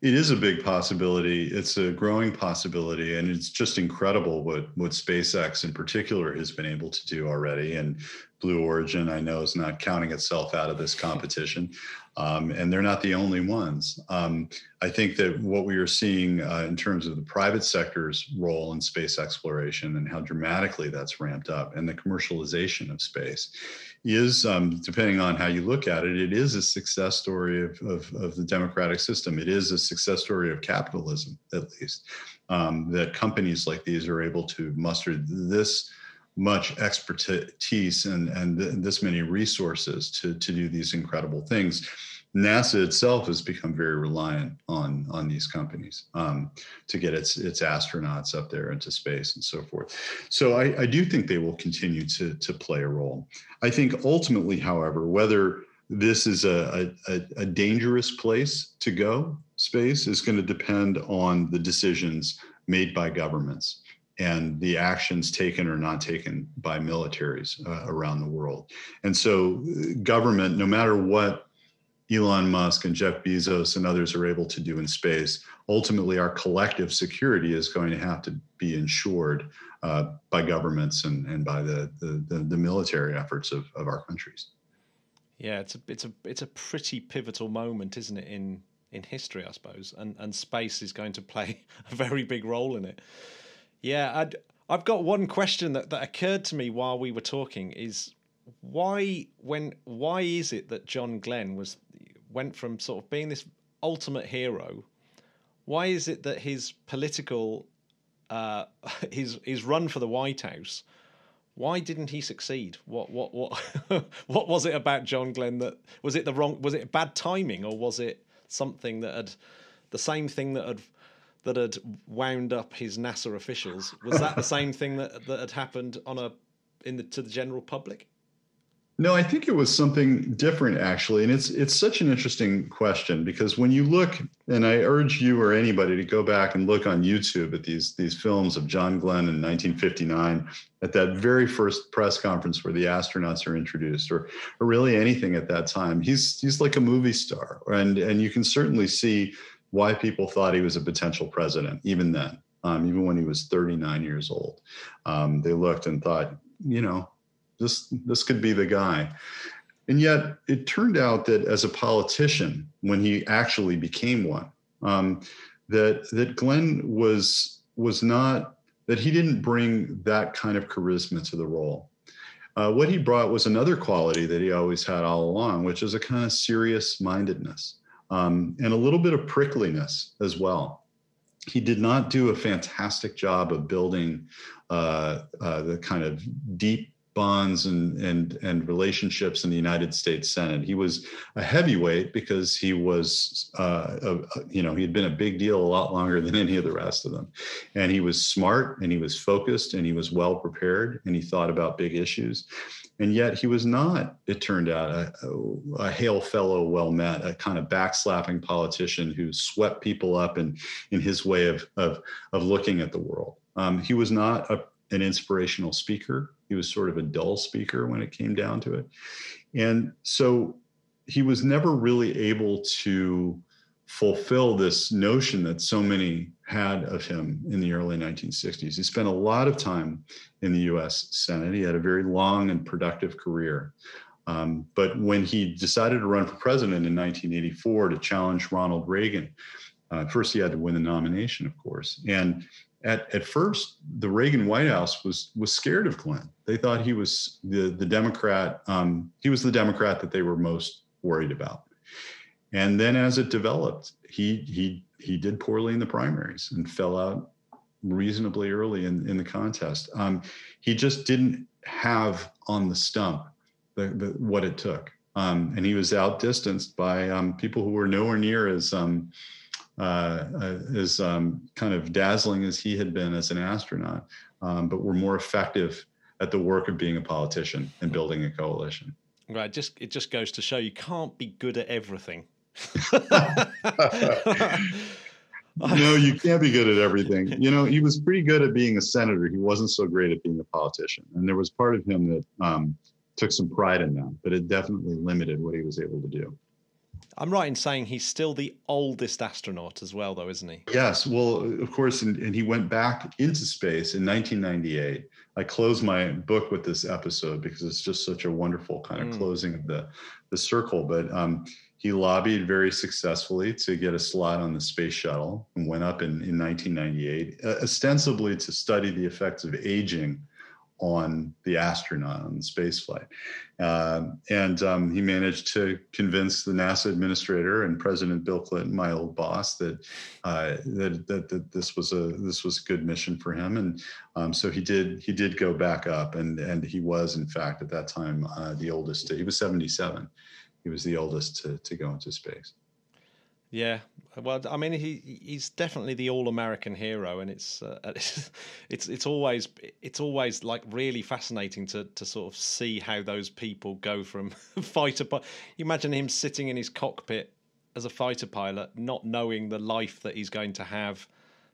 It is a big possibility. It's a growing possibility, and it's just incredible what SpaceX in particular has been able to do already. And Blue Origin, I know, is not counting itself out of this competition, and they're not the only ones. I think that what we are seeing in terms of the private sector's role in space exploration and how dramatically that's ramped up, and the commercialization of space, is, depending on how you look at it, it is a success story of the democratic system. It is a success story of capitalism, at least, that companies like these are able to muster this much expertise and this many resources to do these incredible things. NASA itself has become very reliant on these companies to get its astronauts up there into space and so forth. So I do think they will continue to play a role. I think ultimately, however, whether this is a dangerous place to go, space, is going to depend on the decisions made by governments and the actions taken or not taken by militaries around the world. And so government, no matter what Elon Musk and Jeff Bezos and others are able to do in space, ultimately our collective security is going to have to be ensured by governments and by the military efforts of our countries. Yeah, it's a pretty pivotal moment, isn't it, in history, I suppose, and space is going to play a very big role in it. Yeah, I've got one question that occurred to me while we were talking, is why is it that John Glenn went from sort of being this ultimate hero? Why is it that his political his run for the White House, why didn't he succeed? What what was it about John Glenn that was it bad timing, or was it something that had wound up his NASA officials? Was that the same thing that had happened to the general public? No, I think it was something different, actually. And it's such an interesting question, because when you look, and I urge you or anybody to go back and look on YouTube at these films of John Glenn in 1959, at that very first press conference where the astronauts are introduced, or really anything at that time, he's like a movie star. And you can certainly see why people thought he was a potential president, even then, even when he was 39 years old. They looked and thought, you know, this could be the guy. And yet it turned out that as a politician, when he actually became one, that Glenn was not, that he didn't bring that kind of charisma to the role. What he brought was another quality that he always had all along, which is a kind of serious mindedness, and a little bit of prickliness as well. He did not do a fantastic job of building the kind of deep bonds and relationships in the United States Senate. He was a heavyweight because he was, he had been a big deal a lot longer than any of the rest of them. And he was smart, and he was focused, and he was well prepared, and he thought about big issues. And yet he was not, it turned out, a hail fellow well met, a kind of backslapping politician who swept people up in his way of looking at the world. He was not an inspirational speaker. He was sort of a dull speaker when it came down to it. And so he was never really able to fulfill this notion that so many had of him in the early 1960s. He spent a lot of time in the US Senate. He had a very long and productive career. But when he decided to run for president in 1984 to challenge Ronald Reagan, first he had to win the nomination, of course. And At first, the Reagan White House was scared of Glenn. They thought he was the Democrat. He was the Democrat that they were most worried about. And then, as it developed, he did poorly in the primaries and fell out reasonably early in the contest. He just didn't have on the stump what it took, and he was outdistanced by people who were nowhere near as kind of dazzling as he had been as an astronaut, but were more effective at the work of being a politician and building a coalition. Right, it just goes to show you can't be good at everything. No, you can't be good at everything. You know, he was pretty good at being a senator. He wasn't so great at being a politician. And there was part of him that took some pride in that, but it definitely limited what he was able to do. I'm right in saying he's still the oldest astronaut as well, though, isn't he? Yes. Well, of course, and he went back into space in 1998. I close my book with this episode because it's just such a wonderful kind of closing of the circle. But he lobbied very successfully to get a slot on the space shuttle and went up in 1998, ostensibly to study the effects of aging on the astronaut on the space flight. He managed to convince the NASA administrator and President Bill Clinton, my old boss, that this was a good mission for him. And so he did go back up, and he was, in fact, at that time, the oldest. He was 77. He was the oldest to go into space. Yeah, well, I mean, he's definitely the all-American hero, and it's always like really fascinating to sort of see how those people go from fighter pilot. Imagine him sitting in his cockpit as a fighter pilot, not knowing the life that he's going to have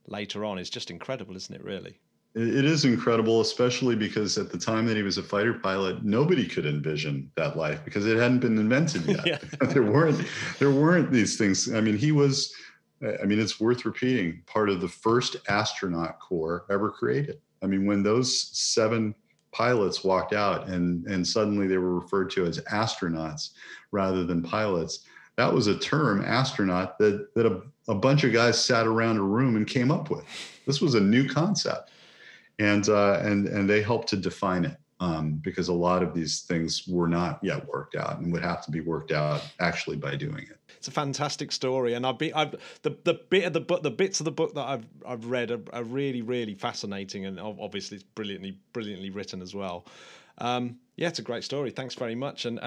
later on. It's just incredible, isn't it? Really, it is incredible, especially because at the time that he was a fighter pilot, nobody could envision that life because it hadn't been invented yet. Yeah. There weren't these things. I mean, it's worth repeating, part of the first astronaut corps ever created. I mean, when those 7 pilots walked out and suddenly they were referred to as astronauts rather than pilots, that was a term, astronaut, that a bunch of guys sat around a room and came up with. This was a new concept. And they helped to define it, because a lot of these things were not yet worked out and would have to be worked out actually by doing it. It's a fantastic story, and the bits of the book that I've read are really, really fascinating, and obviously it's brilliantly written as well. Yeah, it's a great story. Thanks very much, and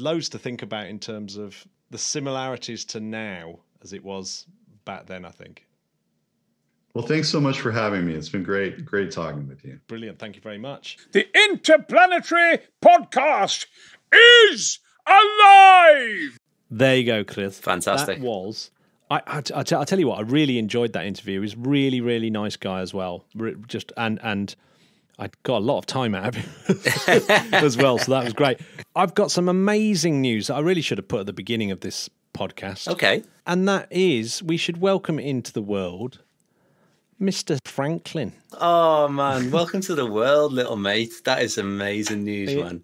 loads to think about in terms of the similarities to now as it was back then, I think. Well, thanks so much for having me. It's been great talking with you. Brilliant. Thank you very much. The Interplanetary Podcast. is alive! There you go, Chris. Fantastic. That was... I'll tell you what, I really enjoyed that interview. He's really, really nice guy as well. Just and I got a lot of time out of him as well, so that was great. I've got some amazing news that I really should have put at the beginning of this podcast. Okay. And that is, we should welcome into the world Mr. Franklin. Oh, man. Welcome to the world, little mate. That is amazing news, man.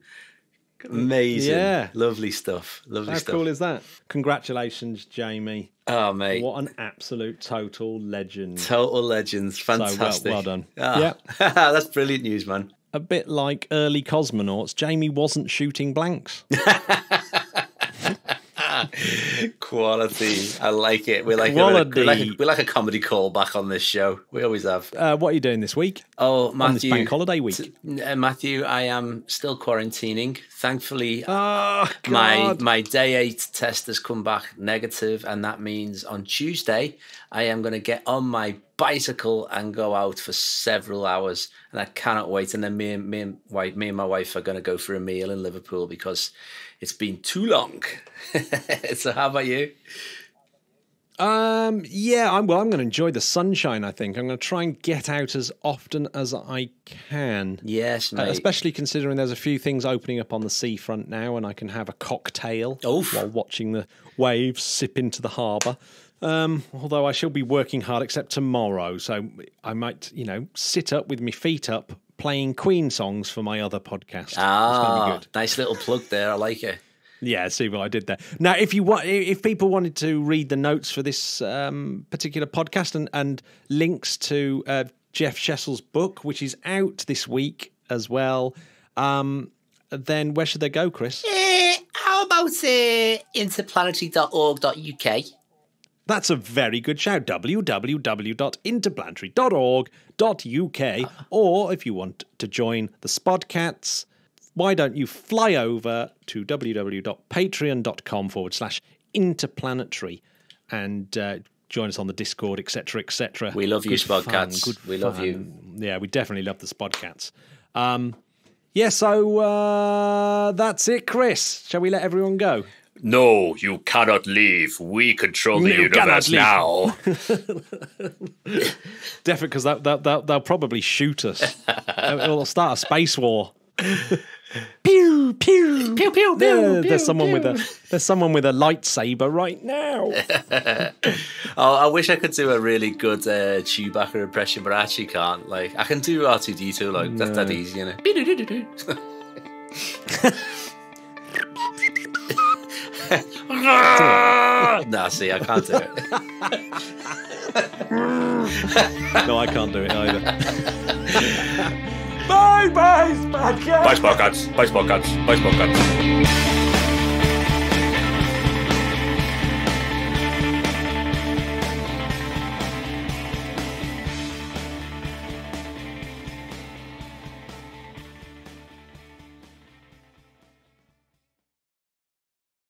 Amazing. Yeah. Lovely stuff. Lovely stuff. How cool is that? Congratulations, Jamie. Oh, mate. What an absolute total legend. Total legends. Fantastic. So well done. Ah. Yeah. That's brilliant news, man. A bit like early cosmonauts, Jamie wasn't shooting blanks. Quality. I like it. We're like, we're like a comedy callback on this show. We always have. What are you doing this week? Oh, Matthew, on this bank holiday week. Matthew, I am still quarantining. Thankfully, my day 8 test has come back negative, and that means on Tuesday I am going to get on my bicycle and go out for several hours, and I cannot wait. And then me and my wife are going to go for a meal in Liverpool because it's been too long. So how about you? Yeah, I'm going to enjoy the sunshine, I think. I'm going to try and get out as often as I can. Yes, mate. Especially considering there's a few things opening up on the seafront now, and I can have a cocktail while watching the waves sip into the harbour. Although I shall be working hard except tomorrow, so I might, you know, sit up with my feet up playing Queen songs for my other podcast. Ah, good. Nice little plug there. I like it. Yeah, see what I did there. Now, if people wanted to read the notes for this particular podcast and links to Jeff Shesol's book, which is out this week as well, then where should they go, Chris? How about interplanetary.org.uk? That's a very good shout. www.interplanetary.org.uk. Or if you want to join the Spodcats, why don't you fly over to www.patreon.com/interplanetary and join us on the Discord, etc., etc. We love you, Spodcats. We love you. Yeah, we definitely love the Spodcats. Yeah, so that's it, Chris. Shall we let everyone go? No, you cannot leave. We control the universe now. Definitely, because they'll probably shoot us. It'll start a space war. Pew, pew, pew, pew, pew. There's someone with a lightsaber right now. Oh, I wish I could do a really good Chewbacca impression, but I actually can't. Like, I can do R2D2. Like, that's that easy, you know. No, see, I can't do it. No, I can't do it either. Bye, bye, Spodcats. Bye, Spodcats. Bye, Spodcats. Bye, Spodcats.